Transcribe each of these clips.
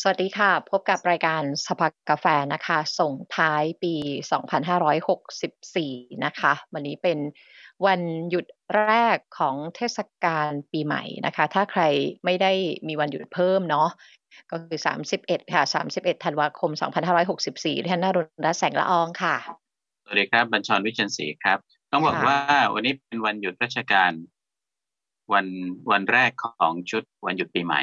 สวัสดีค่ะพบกับรายการสภากาแฟนะคะส่งท้ายปี2564นะคะวันนี้เป็นวันหยุดแรกของเทศกาลปีใหม่นะคะถ้าใครไม่ได้มีวันหยุดเพิ่มเนาะก็คือ31ค่ะ31ธันวาคม2564ท่านนรุณรัตน์แสงละอองค่ะสวัสดีครับบัญชรวิเชียรศรีครับต้องบอกว่าวันนี้เป็นวันหยุดราชการวันแรกของชุดวันหยุดปีใหม่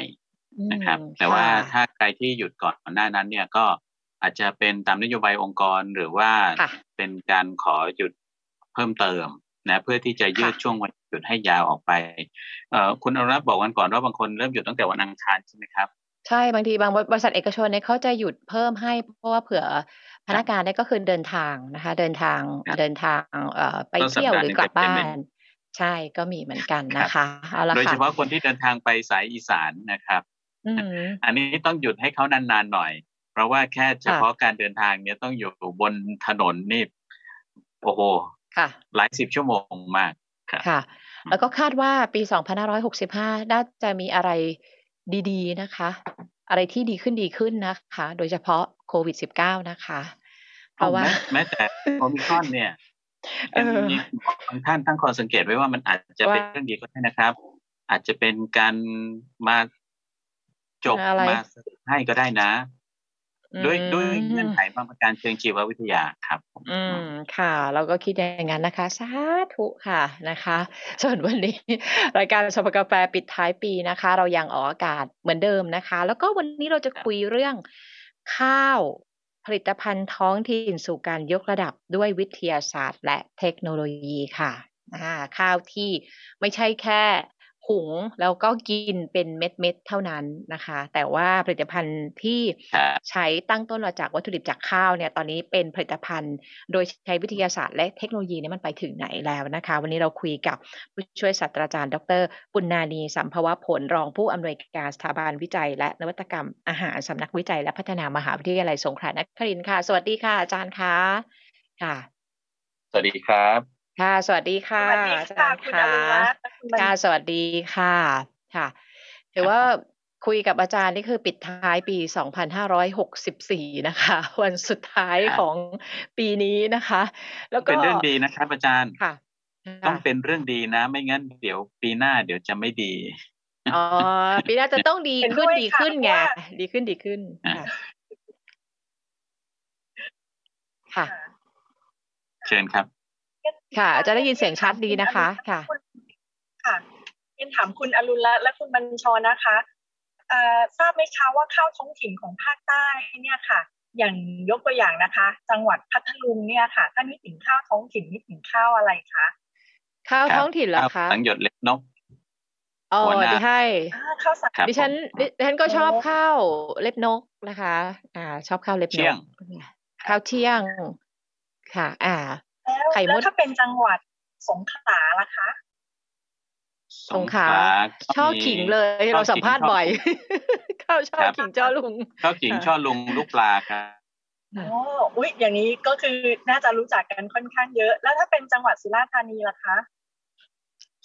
นะครับแต่ว่าถ้าใครที่หยุดก่อนหน้านั้นเนี่ยก็อาจจะเป็นตามนโยบายองค์กรหรือว่าเป็นการขอหยุดเพิ่มเติมนะเพื่อที่จะยืดช่วงวันหยุดให้ยาวออกไปคุณอนุรัตน์บอกวันก่อนว่าบางคนเริ่มหยุดตั้งแต่วันอังคารใช่ไหมครับใช่บางทีบางบริษัทเอกชนเนี่ยเขาจะหยุดเพิ่มให้เพราะว่าเผื่อพนักงานเนี่ยก็คือเดินทางนะคะเดินทางไปเที่ยวหรือกลับบ้านใช่ก็มีเหมือนกันนะคะโดยเฉพาะคนที่เดินทางไปสายอีสานนะครับอันนี้ต้องหยุดให้เขานานๆหน่อยเพราะว่าแค่เฉพาะการเดินทางเนี่ยต้องอยู่บนถนนนี่โอ้โหหลายสิบชั่วโมงมากค่ะแล้วก็คาดว่าปี2565น่าจะมีอะไรดีๆนะคะอะไรที่ดีขึ้นนะคะโดยเฉพาะโควิด-19นะคะเพราะว่าแม้แต่โอมิครอนเนี่ยบางท่านตั้งข้อสังเกตไว้ว่ามันอาจจะเป็นเรื่องดีก็ได้นะครับอาจจะเป็นการมาจบมาให้ก็ได้นะด้วยเงื่อนไขบางประการเชิงชีววิทยาครับค่ะเราก็คิดอย่างนั้นนะคะสาธุค่ะนะคะส่วนวันนี้รายการสภากาแฟปิดท้ายปีนะคะเรายังออกอากาศเหมือนเดิมนะคะแล้วก็วันนี้เราจะคุยเรื่องข้าวผลิตภัณฑ์ท้องถิ่นสู่การยกระดับด้วยวิทยาศาสตร์และเทคโนโลยีค่ะข้าวที่ไม่ใช่แค่หุงแล้วก็กินเป็นเม็ดๆเท่านั้นนะคะแต่ว่าผลิตภัณฑ์ที่ใช้ตั้งต้นมาจากวัตถุดิบจากข้าวเนี่ยตอนนี้เป็นผลิตภัณฑ์โดยใช้วิทยาศาสตร์และเทคโนโลยีเนี่ยมันไปถึงไหนแล้วนะคะวันนี้เราคุยกับผู้ช่วยศาสตราจารย์ดร.ปุณณานีสัมภวผลรองผู้อำนวยการสถาบันวิจัยและนวัตกรรมอาหารสำนักวิจัยและพัฒนามหาวิทยาลัยสงขลานครินทร์ค่ะสวัสดีค่ะอาจารย์คะค่ะสวัสดีครับค่ะสวัสดีค่ะอาจารย์ค่ะค่ะสวัสดีค่ะค่ะถือว่าคุยกับอาจารย์นี่คือปิดท้ายปี2564นะคะวันสุดท้ายของปีนี้นะคะแล้วก็เป็นเรื่องดีนะครับอาจารย์ค่ะต้องเป็นเรื่องดีนะไม่งั้นเดี๋ยวปีหน้าเดี๋ยวจะไม่ดีอ๋อปีหน้าจะต้องดีขึ้นไงดีขึ้นค่ะเชิญครับค่ะจะได้ยินเสียงชัดดีนะคะค่ะค่ะยินถามคุณอรุณและคุณบัญชรนะคะทราบไหมคะว่าข้าวท้องถิ่นของภาคใต้เนี่ยค่ะอย่างยกตัวอย่างนะคะจังหวัดพัทลุงเนี่ยค่ะถ้านึกถึงข้าวท้องถิ่นนึกถึงข้าวอะไรคะข้าวท้องถิ่นเหรอคะสังหยดเล็กนกอ๋อดิให้ข้าวสังดิฉันก็ชอบข้าวเล็บนกนะคะชอบข้าวเล็บนกข้าวเที่ยงค่ะแล้วถ้าเป็นจังหวัดสงขลาล่ะคะสงขลาชอบขิงเลยเราสัมภาษณ์บ่อยข้าวชอบขิงจ้อลุงข้าวขิงจ้อลุงลูกปลาครับอ๋ออุ๊ยอย่างนี้ก็คือน่าจะรู้จักกันค่อนข้างเยอะแล้วถ้าเป็นจังหวัดสุราษฎร์ธานีล่ะคะ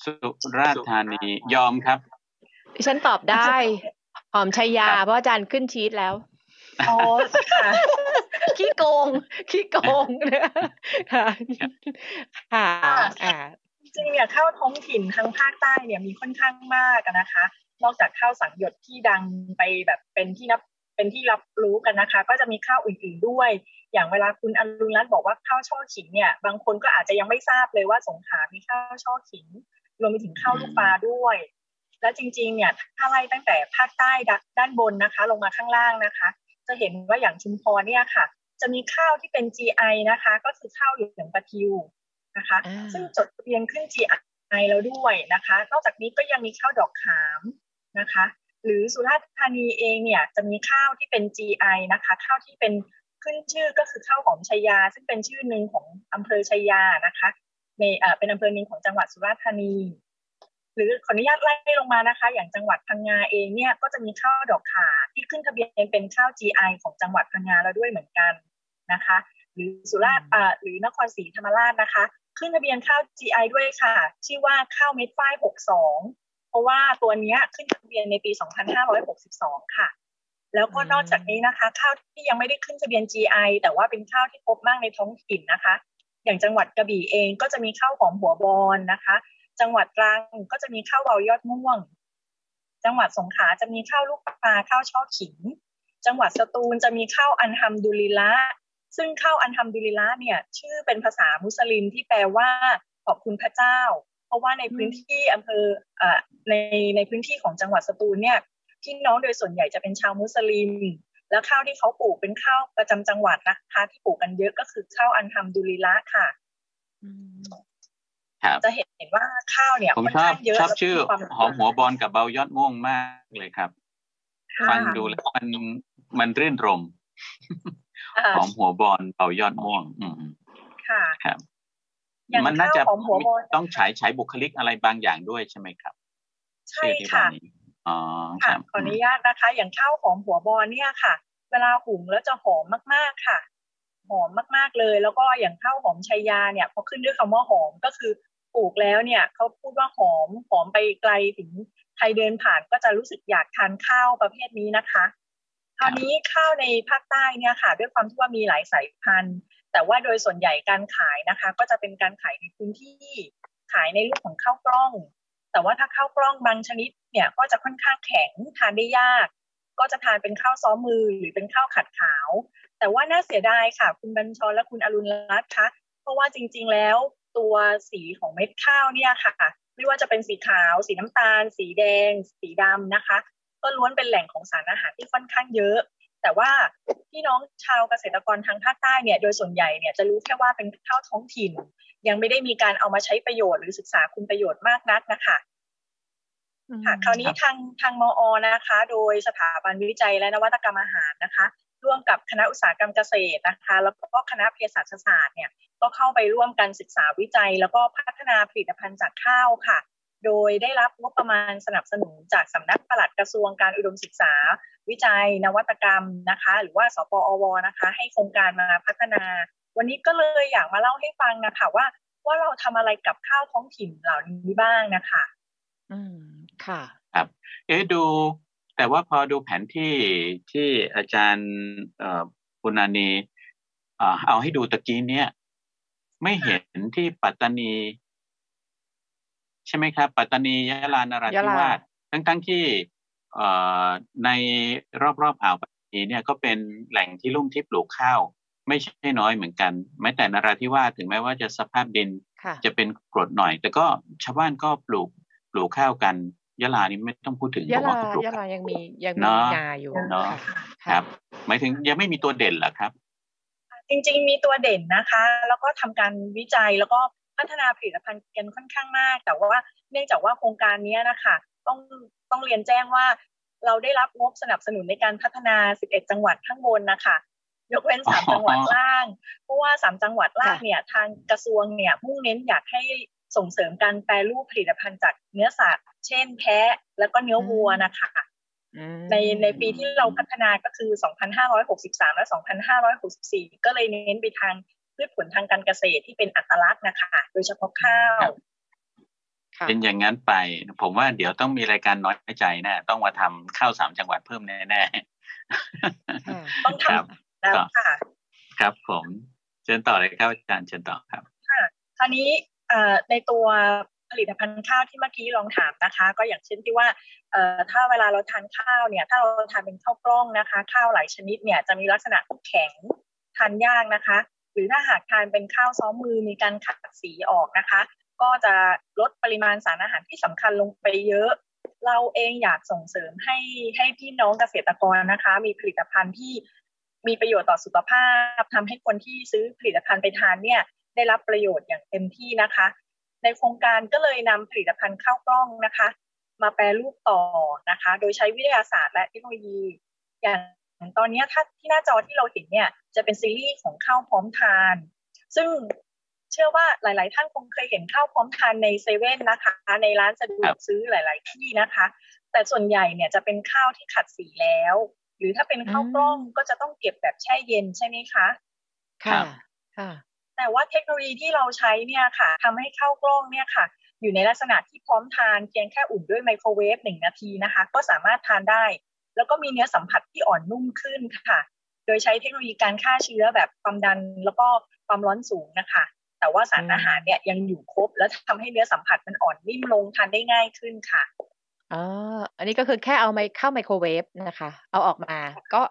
สุราษฎร์ธานียอมครับดิฉันตอบได้หอมชัยยาเพราะอาจารย์ขึ้นชีทแล้วอ๋อค่ะขี้โกงนะค่ะจริงๆเนี่ยข้าวท้องถิ่นทางภาคใต้เนี่ยมีค่อนข้างมากนะคะนอกจากข้าวสังหยดที่ดังไปแบบเป็นที่รับรู้กันนะคะก็จะมีข้าวอื่นๆด้วยอย่างเวลาคุณอรุณรัตน์บอกว่าข้าวช่อขิงเนี่ยบางคนก็อาจจะยังไม่ทราบเลยว่าสงขลามีข้าวช่อขิงรวมไปถึงข้าวลูกปลาด้วยและจริงๆเนี่ยถ้าไล่ตั้งแต่ภาคใต้ด้านบนนะคะลงมาข้างล่างนะคะจะเห็นว่าอย่างชุมพรเนี่ยค่ะจะมีข้าวที่เป็น GI นะคะก็คือข้าวเหลืองปะทิวนะคะซึ่งจดทะเบียนขึ้น GI แล้วด้วยนะคะนอกจากนี้ก็ยังมีข้าวดอกขามนะคะหรือสุราษฎร์ธานีเองเนี่ยจะมีข้าวที่เป็น GI นะคะข้าวที่เป็นขึ้นชื่อก็คือข้าวหอมชัยยาซึ่งเป็นชื่อหนึ่งของอำเภอชัยยานะคะในเป็นอำเภอหนึ่งของจังหวัดสุราษฎร์ธานีหรือขออนุญาตไล่ลงมานะคะอย่างจังหวัดพังงาเองเนี่ยก็จะมีข้าวดอกข่าที่ขึ้นทะเบียนเป็นข้าว GI ของจังหวัดพังงาแล้วด้วยเหมือนกันนะคะหรือสุราษฎร์หรือนครศรีธรรมราชนะคะขึ้นทะเบียนข้าว GI ด้วยค่ะชื่อว่าข้าวเม็ดฝ้าย62เพราะว่าตัวนี้ขึ้นทะเบียนในปี2562ค่ะ แล้วก็นอกจากนี้นะคะข้าวที่ยังไม่ได้ขึ้นทะเบียน GI แต่ว่าเป็นข้าวที่พบมากในท้องถิ่นนะคะอย่างจังหวัดกระบี่เองก็จะมีข้าวหอมหัวบอนนะคะจังหวัดตรังก็จะมีข้าวเบายอดม่วงจังหวัดสงขลาจะมีข้าวลูกปลาข้าวช่อขิงจังหวัดสตูลจะมีข้าวอัลฮัมดุลิลละซึ่งข้าวอัลฮัมดุลิลละเนี่ยชื่อเป็นภาษามุสลิมที่แปลว่าขอบคุณพระเจ้าเพราะว่าในพื้นที่อำเภอในพื้นที่ของจังหวัดสตูลเนี่ยพี่น้องโดยส่วนใหญ่จะเป็นชาวมุสลิมแล้วข้าวที่เขาปลูกเป็นข้าวประจำจังหวัดนะคะที่ปลูกกันเยอะก็คือข้าวอัลฮัมดุลิลละค่ะจะเห็นว่าข้าวเนี่ยผมชอบชื่อหอมหัวบอนกับเบายอดม่วงมากเลยครับฟังดูแล้วมันรื่นรมหอมหัวบอนเบายอดม่วงค่ะครับมันน่าจะต้องฉายบุคลิกอะไรบางอย่างด้วยใช่ไหมครับใช่ค่ะอ๋อครับขออนุญาตนะคะอย่างข้าวหอมหัวบอนเนี่ยค่ะเวลาหุงแล้วจะหอมมากๆค่ะหอมมากๆเลยแล้วก็อย่างข้าวหอมชายาเนี่ยพอขึ้นด้วยคำว่าหอมก็คือปลูกแล้วเนี่ยเขาพูดว่าหอมหอมไปไกลถึงใครเดินผ่านก็จะรู้สึกอยากทานข้าวประเภทนี้นะคะคราวนี้ข้าวในภาคใต้เนี่ยค่ะด้วยความที่ว่ามีหลายสายพันธุ์แต่ว่าโดยส่วนใหญ่การขายนะคะก็จะเป็นการขายในพื้นที่ขายในรูปของข้าวกล้องแต่ว่าถ้าข้าวกล้องบางชนิดเนี่ยก็จะค่อนข้างแข็งทานได้ยากก็จะทานเป็นข้าวซ้อมมือหรือเป็นข้าวขัดขาวแต่ว่าน่าเสียดายค่ะคุณบัญชรและคุณอรุณรัตน์คะเพราะว่าจริงๆแล้วตัวสีของเม็ดข้าวเนี่ยค่ะไม่ว่าจะเป็นสีขาวสีน้ำตาลสีแดงสีดำนะคะก็ล้วนเป็นแหล่งของสารอาหารที่ค่อนข้างเยอะแต่ว่าพี่น้องชาวเกษตรกรทางภาคใต้เนี่ยโดยส่วนใหญ่เนี่ยจะรู้แค่ว่าเป็นข้าวท้องถิ่นยังไม่ได้มีการเอามาใช้ประโยชน์หรือศึกษาคุณประโยชน์มากนักนะคะค่ะคราวนี้ทางมอ.นะคะโดยสถาบันวิจัยและนวัตกรรมอาหารนะคะร่วมกับคณะอุตสาหกรรมเกษตรนะคะแล้วก็คณะเภสัชศาสตร์เนี่ยก็เข้าไปร่วมกันศึกษาวิจัยแล้วก็พัฒนาผลิตภัณฑ์จากข้าวค่ะโดยได้รับงบประมาณสนับสนุนจากสำนักปลัดกระทรวงการอุดมศึกษาวิจัยนวัตกรรมนะคะหรือว่าสปอว.นะคะให้โครงการมาพัฒนาวันนี้ก็เลยอยากมาเล่าให้ฟังนะคะว่าเราทำอะไรกับข้าวท้องถิ่นเหล่านี้บ้างนะคะค่ะครับดูแต่ว่าพอดูแผนที่ที่อาจารย์ปุณานีเอาให้ดูตะกี้เนี่ยไม่เห็นที่ปัตตานีใช่ไหมครับปัตตานียะลานราธิวาสทั้งที่ในรอบอ่าวปัตตานีเนี่ยก็เป็นแหล่งที่ลุ่มที่ปลูกข้าวไม่ใช่น้อยเหมือนกันแม้แต่นราธิวาสถึงแม้ว่าจะสภาพดินจะเป็นกรดหน่อยแต่ก็ชาวบ้านก็ปลูกข้าวกันยะลานี่ไม่ต้องพูดถึงเพราะว่าปลูกยะลายังมีนาอยู่เนาะครับหมายถึงยังไม่มีตัวเด่นเหรอครับจริงๆมีตัวเด่นนะคะแล้วก็ทำการวิจัยแล้วก็พัฒนาผลิตภัณฑ์กันค่อนข้างมากแต่ว่าเนื่องจากว่าโครงการนี้นะคะต้องเรียนแจ้งว่าเราได้รับงบสนับสนุนในการพัฒนา11จังหวัดข้างบนนะคะยกเว้น3จังหวัดล่างเพราะว่า3จังหวัดล่างเนี่ยทางกระทรวงเนี่ยมุ่งเน้นอยากให้ส่งเสริมการแปรรูปผลิตภัณฑ์จากเนื้อสัตว์เช่นแพะแล้วก็เนื้อวัวนะคะในปีที่เราพัฒนาก็คือ2563และ2564ก็เลยเน้นไปทางพืชผลทางการเกษตรที่เป็นอัตลักษณ์นะคะโดยเฉพาะข้าวเป็นอย่างนั้นไปผมว่าเดี๋ยวต้องมีรายการน้อยใจแน่ต้องมาทำข้าว3จังหวัดเพิ่มแน่ๆต้องทำแล้วค่ะครับผมเชิญต่อเลยครับอาจารย์เชิญต่อครับค่ะคราวนี้ในตัวผลิตภัณฑ์ข้าวที่เมื่อกี้ลองถามนะคะก็อย่างเช่นที่ว่าถ้าเวลาเราทานข้าวเนี่ยถ้าเราทานเป็นข้าวกล้องนะคะข้าวหลายชนิดเนี่ยจะมีลักษณะแข็งทานยากนะคะหรือถ้าหากทานเป็นข้าวซ้อมมือมีการขัดสีออกนะคะก็จะลดปริมาณสารอาหารที่สำคัญลงไปเยอะเราเองอยากส่งเสริมให้พี่น้องเกษตรกรนะคะมีผลิตภัณฑ์ที่มีประโยชน์ต่อสุขภาพทำให้คนที่ซื้อผลิตภัณฑ์ไปทานเนี่ยได้รับประโยชน์อย่างเต็มที่นะคะในโครงการก็เลยนำผลิตภัณฑ์ข้าวกล้องนะคะมาแปรรูปต่อนะคะโดยใช้วิทยาศาสตร์และเทคโนโลยีอย่างตอนนี้ถ้าที่หน้าจอที่เราเห็นเนี่ยจะเป็นซีรีส์ของข้าวพร้อมทานซึ่งเชื่อว่าหลายๆท่านคงเคยเห็นข้าวพร้อมทานในเซเว่นนะคะในร้านสะดวกซื้อหลายๆที่นะคะแต่ส่วนใหญ่เนี่ยจะเป็นข้าวที่ขัดสีแล้วหรือถ้าเป็นข้าวกล้องก็จะต้องเก็บแบบแช่เย็นใช่ไหมคะค่ะค่ะแต่ว่าเทคโนโลยีที่เราใช้เนี่ยค่ะทำให้ข้าวกล้องเนี่ยค่ะอยู่ในลักษณะที่พร้อมทานเพียงแค่อุ่นด้วยไมโครเวฟ1 นาทีนะคะก็สามารถทานได้ แล้วก็มีเนื้อสัมผัสที่อ่อนนุ่มขึ้นค่ะโดยใช้เทคโนโลยีการฆ่าเชื้อแบบความดันแล้วก็ความร้อนสูงนะคะแต่ว่าสารอาหารเนี่ยยังอยู่ครบและทำให้เนื้อสัมผัสมันอ่อนนิ่มลงทานได้ง่ายขึ้นค่ะอันนี้ก็คือแค่เอาเข้าไมโครเวฟนะคะเอาออกมาก็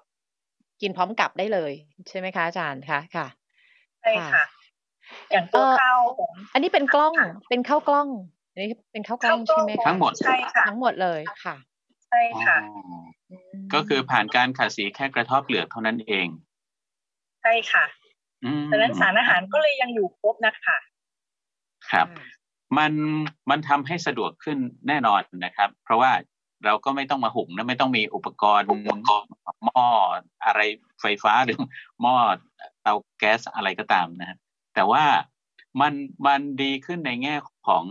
กินพร้อมกับได้เลยใช่ไหมคะอาจารย์คะค่ะใช่ค่ะอย่างตัวข้าวอันนี้เป็นกล้องเป็นข้าวกล้องอันนี้เป็นข้าวกล้องใช่ไหมทั้งหมดใช่ค่ะทั้งหมดเลยค่ะใช่ค่ะก็คือผ่านการขัดสีแค่กระทบเปลือกเท่านั้นเองใช่ค่ะดังนั้นสารอาหารก็เลยยังอยู่ครบนะคะครับมันทำให้สะดวกขึ้นแน่นอนนะครับเพราะว่าเราก็ไม่ต้องมาหุงและไม่ต้องมีอุปกรณ์หม้ออะไรไฟฟ้าหรือหม้อเตาแก๊สอะไรก็ตามนะแต่ว่ามันดีขึ้นในแง่ของ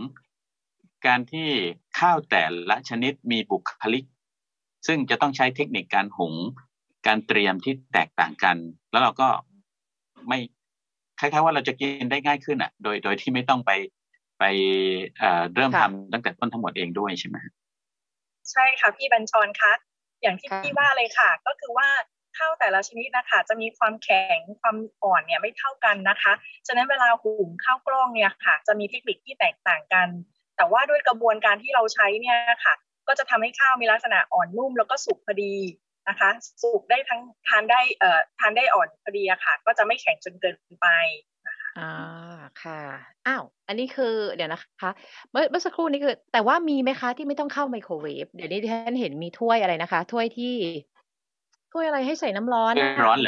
การที่ข้าวแต่ละชนิดมีบุคลิกซึ่งจะต้องใช้เทคนิคการหุงการเตรียมที่แตกต่างกันแล้วเราก็ไม่คล้ายๆว่าเราจะกินได้ง่ายขึ้นอ่ะโดยที่ไม่ต้องไปเริ่มทำตั้งแต่ต้นทั้งหมดเองด้วยใช่ไหมใช่ค่ะพี่บัญชรคะอย่างที่พี่ว่าเลยค่ะก็คือว่าข้าวแต่ละชนิดนะคะจะมีความแข็งความอ่อนเนี่ยไม่เท่ากันนะคะฉะนั้นเวลาหุงข้าวกล้องเนี่ยค่ะจะมีเทคนิคที่แตกต่างกันแต่ว่าด้วยกระบวนการที่เราใช้เนี่ยค่ะก็จะทำให้ข้าวมีลักษณะอ่อนนุ่มแล้วก็สุกพอดีนะคะสุกได้ทั้งทานได้อ่อนพอดีค่ะก็จะไม่แข็งจนเกินไปค่ะอ้าวอันนี้คือเดี๋ยวนะคะเมื่อสักครู่นี้คือแต่ว่ามีไหมคะที่ไม่ต้องเข้าไมโครเวฟเดี๋ยวนี้ที่ฉันเห็นมีถ้วยอะไรนะคะถ้วยอะไรให้ใส่น้ำร้อนน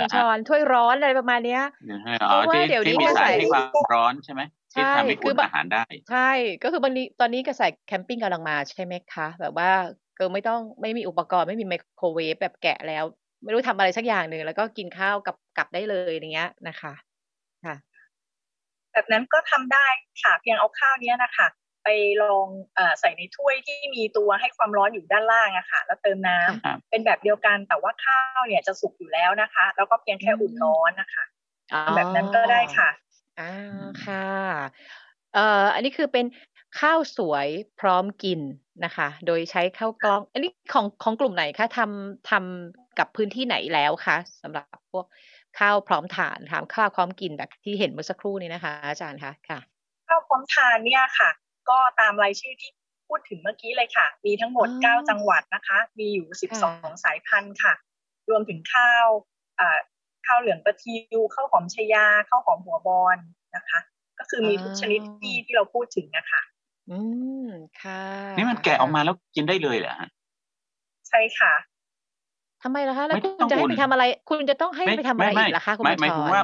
ะถ้วยร้อนอะไรประมาณนี้เพราะว่าเดี๋ยวนี้ก็ใส่ความร้อนใช่ไหมที่ทำให้อุ่นอาหารได้ใช่ก็คือบางทีตอนนี้ก็ใส่แคมปิ้งกำลังมาใช่ไหมคะแบบว่าก็ไม่มีอุปกรณ์ไม่มีไมโครเวฟแบบแกะแล้วไม่รู้ทำอะไรสักอย่างหนึ่งแล้วก็กินข้าวกับได้เลยอย่างเงี้ยนะคะค่ะแบบนั้นก็ทำได้ค่ะเพียงเอาข้าวเนี้ยนะคะไปลองใส่ในถ้วยที่มีตัวให้ความร้อนอยู่ด้านล่างอะค่ะแล้วเติมน้ำเป็นแบบเดียวกันแต่ว่าข้าวเนี่ยจะสุกอยู่แล้วนะคะแล้วก็เพียงแค่อุ่นร้อนนะคะแบบนั้นก็ได้ค่ะค่ะอันนี้คือเป็นข้าวสวยพร้อมกินนะคะโดยใช้ข้าวกล้องอันนี้ของกลุ่มไหนคะทำกับพื้นที่ไหนแล้วคะสำหรับพวกข้าวพร้อมทานทำข้าวพร้อมกินแบบที่เห็นเมื่อสักครู่นี้นะคะอาจารย์คะค่ะข้าวพร้อมทานเนี่ยค่ะก็ตามรายชื่อที่พูดถึงเมื่อกี้เลยค่ะมีทั้งหมด9จังหวัดนะคะมีอยู่12สายพันธุ์ค่ะรวมถึงข้าวเหลืองประทิวข้าวหอมชยาข้าวหอมหัวบอนนะคะก็คือมีทุกชนิดที่เราพูดถึงนะคะค่ะนี่มันแกะออกมาแล้วกินได้เลยเหรอใช่ค่ะทำไมล่ะคะแล้วคุณจะให้ไปทำอะไรคุณจะต้องให้ไปทำอะไรอีกล่ะคะคุณผู้ชมไม่ว่า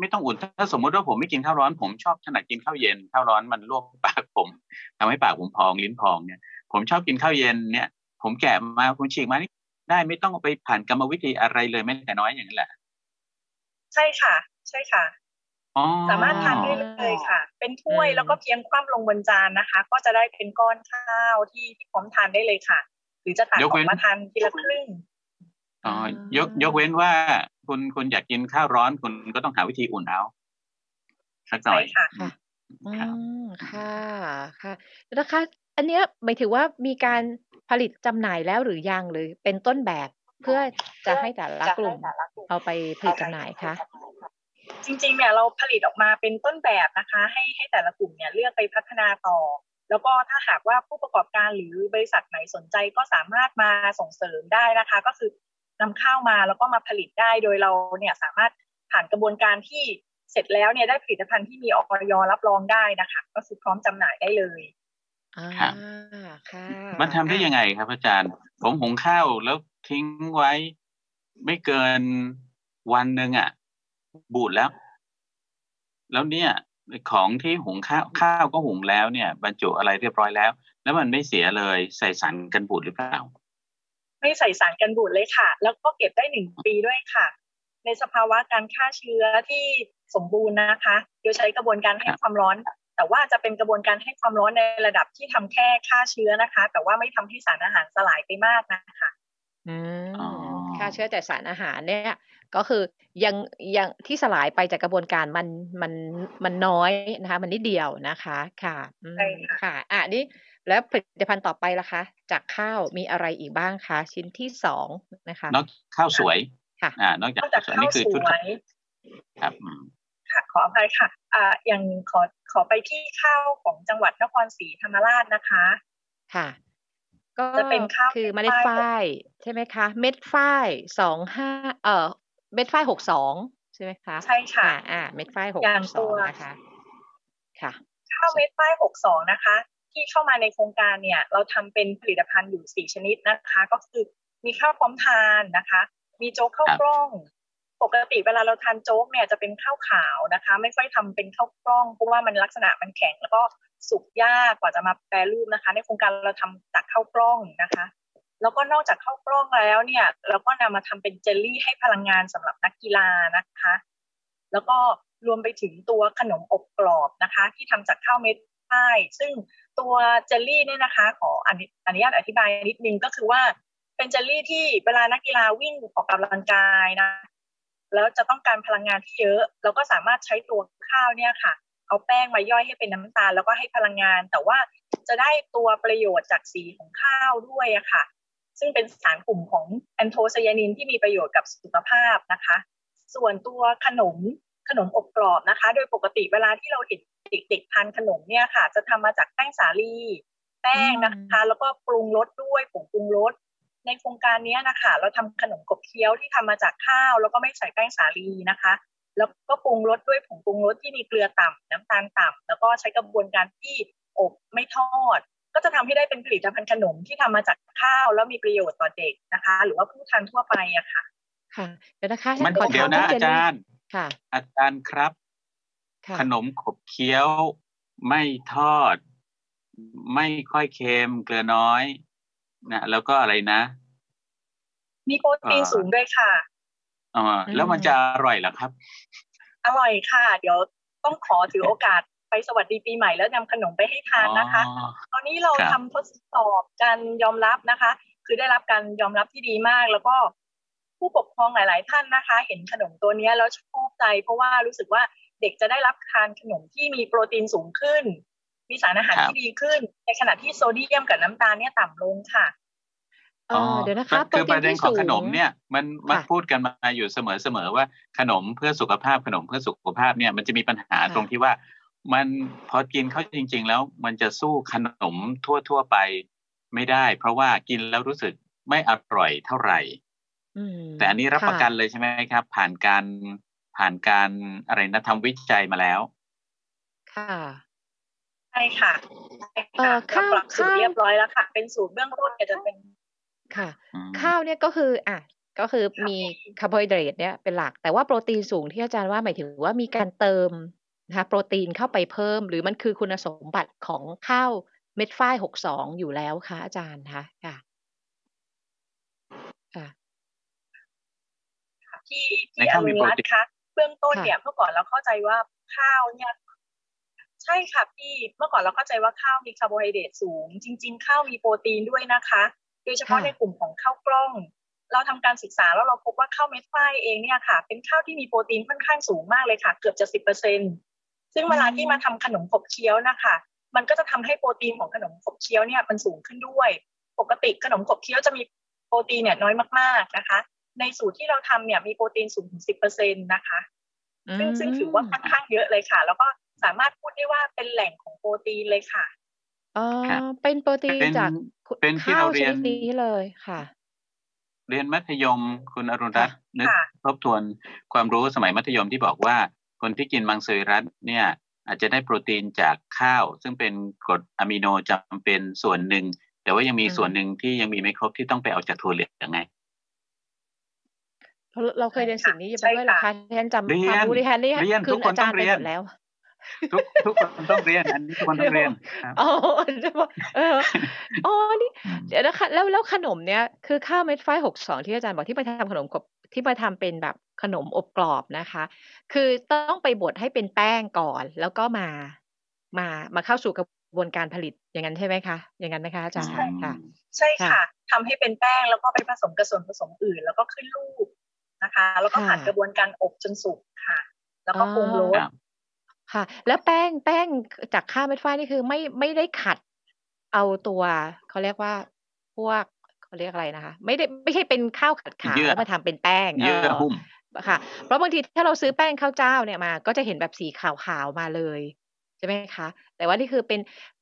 ไม่ต้องอุ่นถ้าสมมติว่าผมไม่กินข้าวร้อนผมชอบถนัดกินข้าวเย็นข้าวร้อนมันลวกปากผมทำให้ปากผมพองลิ้นพองเนี่ยผมชอบกินข้าวเย็นเนี่ยผมแกะมาผมฉีกมานี่ได้ไม่ต้องไปผ่านกรรมวิธีอะไรเลยแม้แต่น้อยอย่างนั้นแหละใช่ค่ะใช่ค่ะสามารถทานได้เลยค่ะเป็นถ้วยแล้วก็เพียงคว่ำลงบนจานนะคะก็จะได้เป็นก้อนข้าวที่พร้อมทานได้เลยค่ะหรือจะตักออกมาทานทีละครึ่งยกเว้นว่าคุณอยากกินข้าวร้อนคุณก็ต้องหาวิธีอุ่นเอาสักหน่อยค่ะค่ะแล้วค่ะอันเนี้ยหมายถึงว่ามีการผลิตจำหน่ายแล้วหรือยังหรือเป็นต้นแบบเพื่อจะให้แต่ละกลุ่มเอาไปผลิตจำหน่ายค่ะจริงๆเนี่ยเราผลิตออกมาเป็นต้นแบบนะคะให้แต่ละกลุ่มเนี่ยเลือกไปพัฒนาต่อแล้วก็ถ้าหากว่าผู้ประกอบการหรือบริษัทไหนสนใจก็สามารถมาส่งเสริมได้นะคะก็คือนำข้าวมาแล้วก็มาผลิตได้โดยเราเนี่ยสามารถผ่านกระบวนการที่เสร็จแล้วเนี่ยได้ผลิตภัณฑ์ที่มีออยรับรองได้นะคะก็คือพร้อมจำหน่ายได้เลยค่ะมันทำได้ยังไงครับอาจารย์ผมหุงข้าวแล้วทิ้งไว้ไม่เกินวันนึงอ่ะบูดแล้วเนี่ยของที่หุงข้าวก็หุงแล้วเนี่ยบรรจุอะไรเรียบร้อยแล้วมันไม่เสียเลยใส่สารกันบูดหรือเปล่าไม่ใส่สารกันบูดเลยค่ะแล้วก็เก็บได้1 ปีด้วยค่ะในสภาวะการฆ่าเชื้อที่สมบูรณ์นะคะโดยใช้กระบวนการให้ความร้อนแต่ว่าจะเป็นกระบวนการให้ความร้อนในระดับที่ทำแค่ฆ่าเชื้อนะคะแต่ว่าไม่ทำให้สารอาหารสลายไปมากนะคะฆ่าเชื้อแต่สารอาหารเนี่ยก็คือยังที่สลายไปจากกระบวนการมันน้อยนะคะมันนิดเดียวนะคะค่ะใช่ค่ะอันนี้ แล้วผลิตภัณฑ์ต่อไปล่ะคะจากข้าวมีอะไรอีกบ้างคะชิ้นที่2นะคะนอกข้าวสวยค่ะนอกจากข้าวสวยนี่คือชุดครับค่ะขออภัยค่ะยังขอไปที่ข้าวของจังหวัดนครศรีธรรมราชนะคะค่ะก็คือเมล็ดฝ้ายใช่ไหมคะเม็ดฝ้าย25เม็ดฝ้าย62ใช่ไหมคะใช่ค่ะเม็ดฝ้าย62นะคะค่ะข้าวเม็ดฝ้าย62นะคะที่เข้ามาในโครงการเนี่ยเราทำเป็นผลิตภัณฑ์อยู่4ชนิดนะคะก็คือมีข้าวพร้อมทานนะคะมีโจ๊กข้าวกล้องปกติเวลาเราทานโจ๊กเนี่ยจะเป็นข้าวขาวนะคะไม่ค่อยทำเป็นข้าวกล้องเพราะว่ามันลักษณะมันแข็งแล้วก็สุกยากกว่าจะมาแปรรูปนะคะในโครงการเราทำจากข้าวกล้องนะคะแล้วก็นอกจากข้าวกล้องแล้วเนี่ยเราก็นำมาทำเป็นเจลลี่ให้พลังงานสำหรับนักกีฬานะคะแล้วก็รวมไปถึงตัวขนมอบกรอบนะคะที่ทำจากข้าวเม็ดฝ้ายซึ่งตัวเจลลี่เนี่ยนะคะขออนุญาตอธิบายนิดนึงก็คือว่าเป็นเจลลี่ที่เวลานักกีฬาวิ่งออกกำลังกายนะแล้วจะต้องการพลังงานที่เยอะเราก็สามารถใช้ตัวข้าวเนี่ยค่ะเอาแป้งมาย่อยให้เป็นน้ำตาลแล้วก็ให้พลังงานแต่ว่าจะได้ตัวประโยชน์จากสีของข้าวด้วยอะค่ะซึ่งเป็นสารกลุ่มของแอนโทไซยานินที่มีประโยชน์กับสุขภาพนะคะส่วนตัวขนมอบกรอบนะคะโดยปกติเวลาที่เราเห็นเด็กๆทานขนมเนี่ยค่ะจะทำมาจากแป้งสาลีแป้งนะคะแล้วก็ปรุงรสด้วยผงปรุงรสในโครงการนี้นะคะเราทำขนมขบเคี้ยวที่ทำมาจากข้าวแล้วก็ไม่ใส่แป้งสาลีนะคะแล้วก็ปรุงรสด้วยผงปรุงรสที่มีเกลือต่ำน้ำตาลต่ำแล้วก็ใช้กระบวนการที่อบไม่ทอดก็จะทำให้ได้เป็นผลิตภัณฑ์ขนมที่ทำมาจากข้าวแล้วมีประโยชน์ต่อเด็กนะคะหรือว่าผู้ทานทั่วไปอะค่ะค่ะเดี๋ยวนะคะมันเดี๋ยวนะอาจารย์ค่ะอาจารย์ครับขนมขบเคี้ยวไม่ทอดไม่ค่อยเค็มเกลือน้อยนะแล้วก็อะไรนะมีโปรตีนสูงด้วยค่ะแล้วมันจะอร่อยหรอครับอร่อยค่ะเดี๋ยวต้องขอถือโอกาสไปสวัสดีปีใหม่แล้วนำขนมไปให้ทานนะคะตอนนี้เราทำทดสอบการยอมรับนะคะคือได้รับการยอมรับที่ดีมากแล้วก็ผู้ปกครองหลายๆท่านนะคะเห็นขนมตัวนี้แล้วชอบใจเพราะว่ารู้สึกว่าเด็กจะได้รับทานขนมที่มีโปรตีนสูงขึ้นมีสารอาหารที่ดีขึ้นในขณะที่โซเดียมกับน้ำตาลเนี่ยต่ำลงค่ะเดี๋ยวนะคะคือประเด็นของขนมเนี่ยมันพูดกันมาอยู่เสมอๆว่าขนมเพื่อสุขภาพเนี่ยมันจะมีปัญหาตรงที่ว่ามันพอกินเข้าจริงๆแล้วมันจะสู้ขนมทั่วๆไปไม่ได้เพราะว่ากินแล้วรู้สึกไม่อร่อยเท่าไหร่แต่อันนี้รับประกันเลยใช่ไหมครับผ่านการอะไรนะทำวิจัยมาแล้วค่ะใช่ค่ะปรับสูตรเรียบร้อยแล้วค่ะเป็นสูตรเบื้องต้นจะเป็นค่ะข้าวเนี่ยก็คือมีคาร์โบไฮเดรตเนี่ยเป็นหลักแต่ว่าโปรตีนสูงที่อาจารย์ว่าหมายถึงว่ามีการเติมนะคะโปรตีนเข้าไปเพิ่มหรือมันคือคุณสมบัติของข้าวเม็ดฝ้าย62อยู่แล้วค่ะอาจารย์คะค่ะที่อนุรัตน์คะเบื้องต้นเนี่ยเมื่อก่อนเราเข้าใจว่าข้าวเนี่ยใช่ค่ะพี่เมื่อก่อนเราเข้าใจว่าข้าวมีคาร์โบไฮเดรตสูงจริงๆข้าวมีโปรตีนด้วยนะคะโดยเฉพาะในกลุ่มของข้าวกล้องเราทำการศึกษาแล้วเราพบว่าข้าวเม็ดฝ้ายเองเนี่ยค่ะเป็นข้าวที่มีโปรตีนค่อนข้างสูงมากเลยค่ะเกือบจะ 10% ซึ่งเวลาที่มาทำขนมขบเคี้ยวนะคะมันก็จะทำให้โปรตีนของขนมขบเคี้ยวเนี่ยมันสูงขึ้นด้วยปกติขนมขบเคี้ยวจะมีโปรตีนเนี่ยน้อยมากๆนะคะในสูตรที่เราทำเนี่ยมีโปรตีนสูงถึง 10% นะคะซึ่งถือว่าค่อนข้างเยอะเลยค่ะแล้วก็สามารถพูดได้ว่าเป็นแหล่งของโปรตีนเลยค่ะเป็นโปรตีนจากข้าวชนิดนี้เลยค่ะเรียนมัธยมคุณอรุณรัตน์นึกทบทวนความรู้สมัยมัธยมที่บอกว่าคนที่กินมังสวิรัติเนี่ยอาจจะได้โปรตีนจากข้าวซึ่งเป็นกรดอะมิโนจำเป็นส่วนหนึ่งแต่ว่ายังมีส่วนหนึ่งที่ยังมีไม่ครบที่ต้องไปเอาจากถั่วเหลืองไงเราเคยเรียนสิ่งนี้ไปด้วยหรอคะแทนจำความรู้ที่แทนนี่คืออาจารย์ไปหมดแล้วทุกคนต้องเรียนอันนี้ทุกคนต้องเรียนนี่เดี๋ยวนะคะแล้วขนมเนี้ยคือข้าวเม็ดฝ้าย62ที่อาจารย์บอกที่ไปทำขนมกบที่ไปทำเป็นแบบขนมอบกรอบนะคะคือต้องไปบดให้เป็นแป้งก่อนแล้วก็มาเข้าสู่กระบวนการผลิตอย่างนั้นใช่ไหมคะอย่างนั้นไหมคะอาจารย์ค่ะใช่ค่ะทำให้เป็นแป้งแล้วก็ไปผสมกับส่วนผสมอื่นแล้วก็ขึ้นรูปนะคะแล้วก็ผ่านกระบวนการอบจนสุกค่ะแล้วก็ปรุงรสค่ะแล้วแป้งจากข้าวเม็ดฝ้ายนี่คือไม่ได้ขัด เอาตัวเขาเรียกว่าพวกเขาเรียกอะไรนะคะไม่ใช่เป็นข้าวขัดขาวแล้วมาทำเป็นแป้งเยอะหุ้มค่ะเพราะบางทีถ้าเราซื้อแป้งข้าวเจ้าเนี่ยมาก็จะเห็นแบบสีขาวๆมาเลยใช่ไหมคะแต่ว่านี่คือเ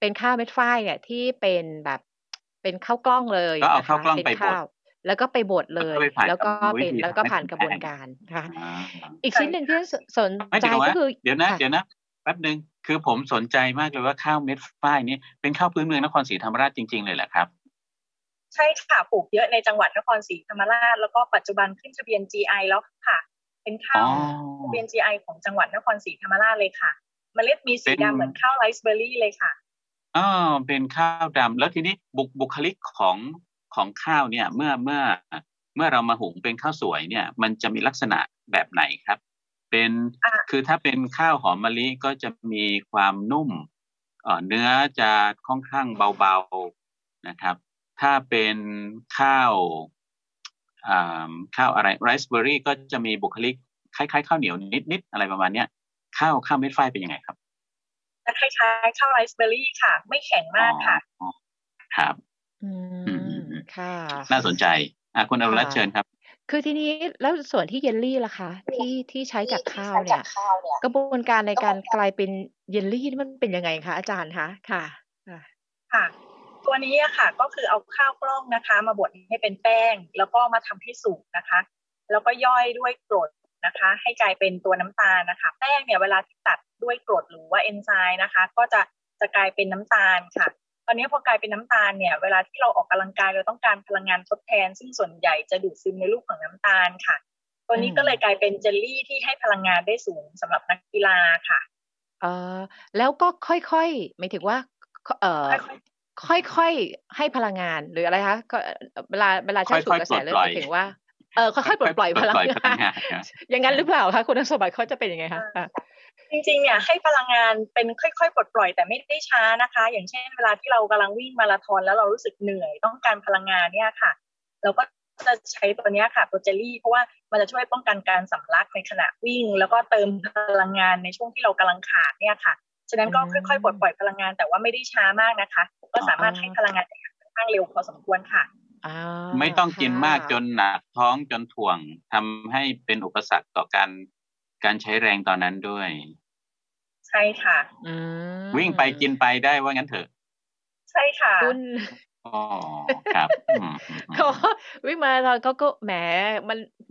ป็นข้าวเม็ดฝ้ายเนี่ยที่เป็นแบบเป็นข้าวกล้องเลยก็เอาข้าวกล้องไปบดแล้วก็ไปบดเลยแล้วก็ผ่านกระบวนการค่ะอีกชิ้นหนึ่งที่สนใจก็คือเดี๋ยวนะแป๊บนึงคือผมสนใจมากเลยว่าข้าวเม็ดฝ้ายนี้เป็นข้าวพื้นเมืองนครศรีธรรมราชจริงๆเลยแหละครับใช่ค่ะปลูกเยอะในจังหวัดนครศรีธรรมราชแล้วก็ปัจจุบันขึ้นทะเบียน GI แล้วค่ะเป็นข้าวทะเบียน GI ของจังหวัดนครศรีธรรมราชเลยค่ะเมล็ดมีสีดำเหมือนข้าวไรซ์เบอร์รี่เลยค่ะอ๋อเป็นข้าวดำแล้วทีนี้บุคลิกของข้าวเนี่ยเมื่อเรามาหุงเป็นข้าวสวยเนี่ยมันจะมีลักษณะแบบไหนครับเป็นคือถ้าเป็นข้าวหอมมะลิก็จะมีความนุ่มเนื้อจะค่อนข้างเบาๆนะครับถ้าเป็นข้าวอะไรไรซ์เบอร์รี่ก็จะมีบุคลิกคล้ายๆข้าวเหนียวนิดๆอะไรประมาณเนี้ยข้าวเม็ดฝ้ายเป็นยังไงครับจะคล้ายๆข้าวไรซ์เบอร์รี่ค่ะไม่แข็งมากค่ะครับค่ะน่าสนใจคุณอรุณรัตน์เชิญครับคือทีนี้แล้วส่วนที่เยลลี่ล่ะคะที่ใช้จากข้าวเนี่ยกระบวนการในการกลายเป็นเยลลี่มันเป็นยังไงคะอาจารย์คะค่ะตัวนี้ค่ะก็คือเอาข้าวกล้องนะคะมาบดให้เป็นแป้งแล้วก็มาทำให้สุกนะคะแล้วก็ย่อยด้วยกรดนะคะให้กลายเป็นตัวน้ำตาลนะคะแป้งเนี่ยเวลาที่ตัดด้วยกรดหรือว่าเอนไซม์นะคะก็จะกลายเป็นน้ำตาลค่ะตอนนี้พอกลายเป็นน้ำตาลเนี่ยเวลาที่เราออกกำลังกายเราต้องการพลังงานทดแทนซึ่งส่วนใหญ่จะดูดซึมในรูปของน้ำตาลค่ะตัวนี้ก็เลยกลายเป็นเจลลี่ที่ให้พลังงานได้สูงสำหรับนักกีฬาค่ะแล้วก็ค่อยๆหมายถึงว่าค่อยๆให้พลังงานหรืออะไรคะเวลาใช้สูตรกระแสเลือดหมายถึงว่าค่อยๆปลดปล่อยพลังงานอย่างนั้นหรือเปล่าคะคุณสมบัติเขาจะเป็นยังไงคะจริงๆเนี่ยให้พลังงานเป็นค่อยๆปลดปล่อยแต่ไม่ได้ช้านะคะอย่างเช่นเวลาที่เรากำลังวิ่งมาราธอนแล้วเรารู้สึกเหนื่อยต้องการพลังงานเนี่ยค่ะเราก็จะใช้ตัวนี้ค่ะตัวเจลลี่เพราะว่ามันจะช่วยป้องกันการสำลักในขณะวิ่งแล้วก็เติมพลังงานในช่วงที่เรากำลังขาดเนี่ยค่ะฉะนั้นก็ค่อยๆปลดปล่อยพลังงานแต่ว่าไม่ได้ช้ามากนะคะก็สามารถให้พลังงานได้ค่อนข้างเร็วพอสมควรค่ะไม่ต้องกินมากจนหนักท้องจนถ่วงทำให้เป็นอุปสรรคต่อการใช้แรงตอนนั้นด้วยใช่ค่ะวิ่งไปกินไปได้ว่างั้นเถอะใช่ค่ะคุณอ๋อครับเขาวิ่งมาตอนเขาก็แหม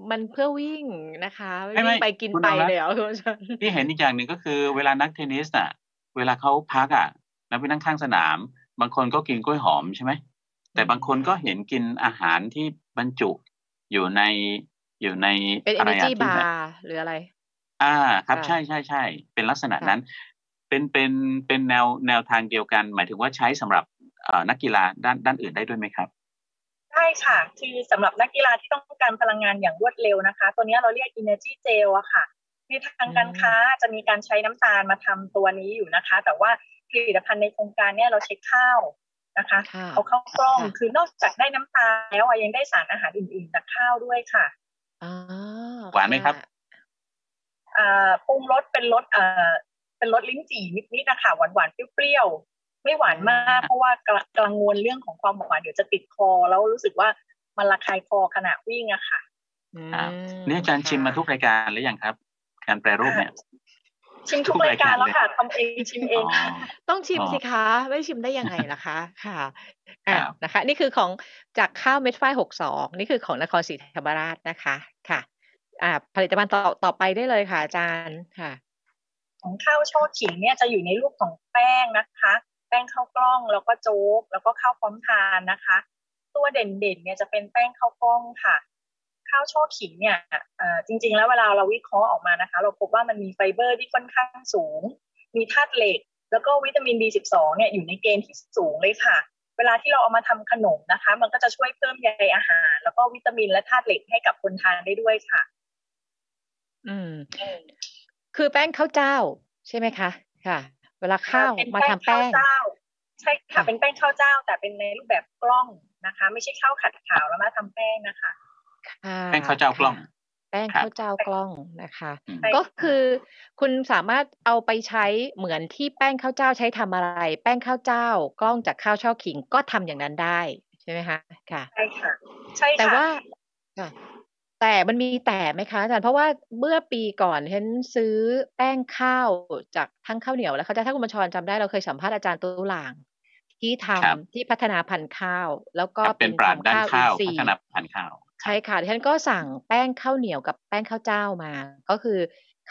มันเพื่อวิ่งนะคะวิ่งไปกินไปเลยเหรอคุณผู้ชมที่เห็นอีกอย่างหนึ่งก็คือเวลานักเทนนิสอ่ะเวลาเขาพักอ่ะแล้วไปนั่งข้างสนามบางคนก็กินกล้วยหอมใช่ไหมแต่บางคนก็เห็นกินอาหารที่บรรจุอยู่ในอะไรอย่างที่แบบหรืออะไรครับใช่เป็นลักษณะนั้นเป็นแนวทางเดียวกันหมายถึงว่าใช้สำหรับนักกีฬาด้านอื่นได้ด้วยไหมครับใช่ค่ะคือสำหรับนักกีฬาที่ต้องการพลังงานอย่างรวดเร็วนะคะตัวนี้เราเรียก energy gel อะค่ะในทางการค้าจะมีการใช้น้ำตาลมาทำตัวนี้อยู่นะคะแต่ว่าผลิตภัณฑ์ในโครงการเนี่ยเราใช้ข้าวนะคะเอาข้าวกล้องคือนอกจากได้น้ำตาลแล้วยังได้สารอาหารอื่นๆจากข้าวด้วยค่ะหวานไหมครับปรุงรสเป็นรสลิ้นจี่นิดๆนะคะหวานเปรี้ยวๆไม่หวานมากเพราะว่ากังวลเรื่องของความหวานเดี๋ยวจะติดคอแล้วรู้สึกว่ามันระคายคอขณะวิ่งอะค่ะนี่อาจารย์ชิมมาทุกรายการหรือยังครับการแปรรูปเนี่ยชิมทุกรายการแล้วค่ะทำเองชิมเองต้องชิมสิคะไม่ชิมได้ยังไงล่ะคะค่ะนะคะนี่คือของจากข้าวเม็ดฝ้าย62นี่คือของนครศรีธรรมราชนะคะค่ะผลิตภัณฑ์ต่อไปได้เลยค่ะอาจารย์ค่ะของข้าวช่อขิงเนี่ยจะอยู่ในรูปของแป้งนะคะแป้งข้าวกล้องแล้วก็โจ๊กแล้วก็ข้าวพร้อมทานนะคะตัวเด่นๆเนี่ยจะเป็นแป้งข้าวกล้องค่ะข้าวช่อขิงเนี่ยจริงๆแล้วเวลาเราวิเคราะห์ออกมานะคะเราพบว่ามันมีไฟเบอร์ที่ค่อนข้างสูงมีธาตุเหล็กแล้วก็วิตามิน B12 เนี่ยอยู่ในเกณฑ์ที่สูงเลยค่ะเวลาที่เราเอามาทำขนมนะคะมันก็จะช่วยเพิ่มใยอาหารแล้วก็วิตามินและธาตุเหล็กให้กับคนทานได้ด้วยค่ะคือแป้งข้าวเจ้าใช่ไหมคะค่ะเวลาข้าวมาทำแป้งใช่ค่ะเป็นแป้งข้าวเจ้าแต่เป็นในรูปแบบกล้องนะคะไม่ใช่ข้าวขัดขาวแล้วมาทำแป้งนะคะแป้งข้าวเจ้ากล้อง แป้งข้าวเจ้ากล้องนะคะก็คือคุณสามารถเอาไปใช้เหมือนที่แป้งข้าวเจ้าใช้ทำอะไรแป้งข้าวเจ้ากล้องจากข้าวเจ้าขิงก็ทำอย่างนั้นได้ใช่ไหมคะค่ะใช่ค่ะใช่ค่ะแต่ว่าแต่มันมีแต่ไหมคะอาจารย์เพราะว่าเมื่อปีก่อนเห็นซื้อแป้งข้าวจากทั้งข้าวเหนียวแล้วข้าวเจ้าถ้าคุณบัญชรจำได้เราเคยสัมภาษณ์อาจารย์ตุลางที่ทำที่พัฒนาพันธุ์ข้าวแล้วก็เป็นปราชญ์ด้านข้าวพัฒนาพันธุ์ข้าวใช่ค่ะดิฉันก็สั่งแป้งข้าวเหนียวกับแป้งข้าวเจ้ามาก็คือ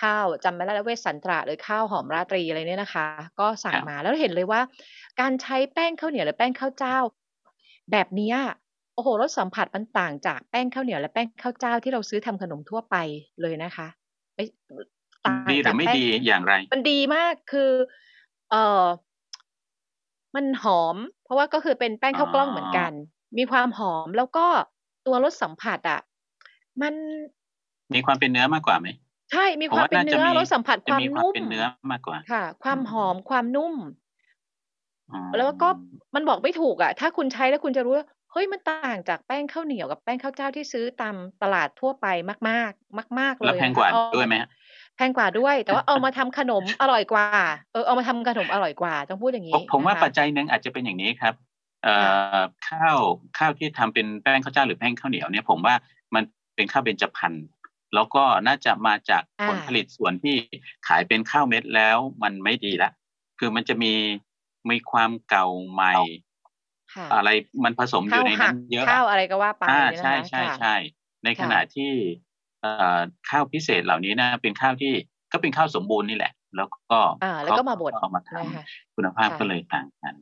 ข้าวจำไม่ได้แล้วเวสสันตระหรือข้าวหอมราตรีอะไรเนี่ยนะคะก็สั่งมาแล้วเห็นเลยว่าการใช้แป้งข้าวเหนียวหรือแป้งข้าวเจ้าแบบนี้โอ้โหรสสัมผัสมันต่างจากแป้งข้าวเหนียวและแป้งข้าวเจ้าที่เราซื้อทำขนมทั่วไปเลยนะคะดีหรือไม่ดีอย่างไรมันดีมากคือมันหอมเพราะว่าก็คือเป็นแป้งข้าวกล้องเหมือนกันมีความหอมแล้วก็ตัวรสสัมผัสอ่ะมันมีความเป็นเนื้อมากกว่าไหมใช่มีความเป็นเนื้อรสสัมผัสความนุ่มเป็นเนื้อมากกว่าค่ะความหอมความนุ่มแล้วก็มันบอกไม่ถูกอ่ะถ้าคุณใช้แล้วคุณจะรู้ว่าเฮ้ยมันต่างจากแป้งข้าวเหนียวกับแป้งข้าวเจ้าที่ซื้อตามตลาดทั่วไปมากๆมากๆเลยแล้วแพงกว่าด้วยไหมแพงกว่าด้วยแต่ว่าเอามาทำขนมอร่อยกว่าเอามาทำขนมอร่อยกว่าต้องพูดอย่างนี้ผมว่าปัจจัยนึงอาจจะเป็นอย่างนี้ครับข้าวที่ทำเป็นแป้งข้าวเจ้าหรือแป้งข้าวเหนียวเนี่ยผมว่ามันเป็นข้าวเบญจพรรณแล้วก็น่าจะมาจากผลผลิตส่วนที่ขายเป็นข้าวเม็ดแล้วมันไม่ดีละคือมันจะมีความเก่าใหม่อะไรมันผสมอยู่ในนั้นเยอะข้าวอะไรก็ว่าไปใช่ใช่ใช่ในขณะที่ข้าวพิเศษเหล่านี้นะเป็นข้าวที่ก็เป็นข้าวสมบูรณ์นี่แหละแล้วก็มาบดออกมาทำคุณภาพก็เลยต่างกัน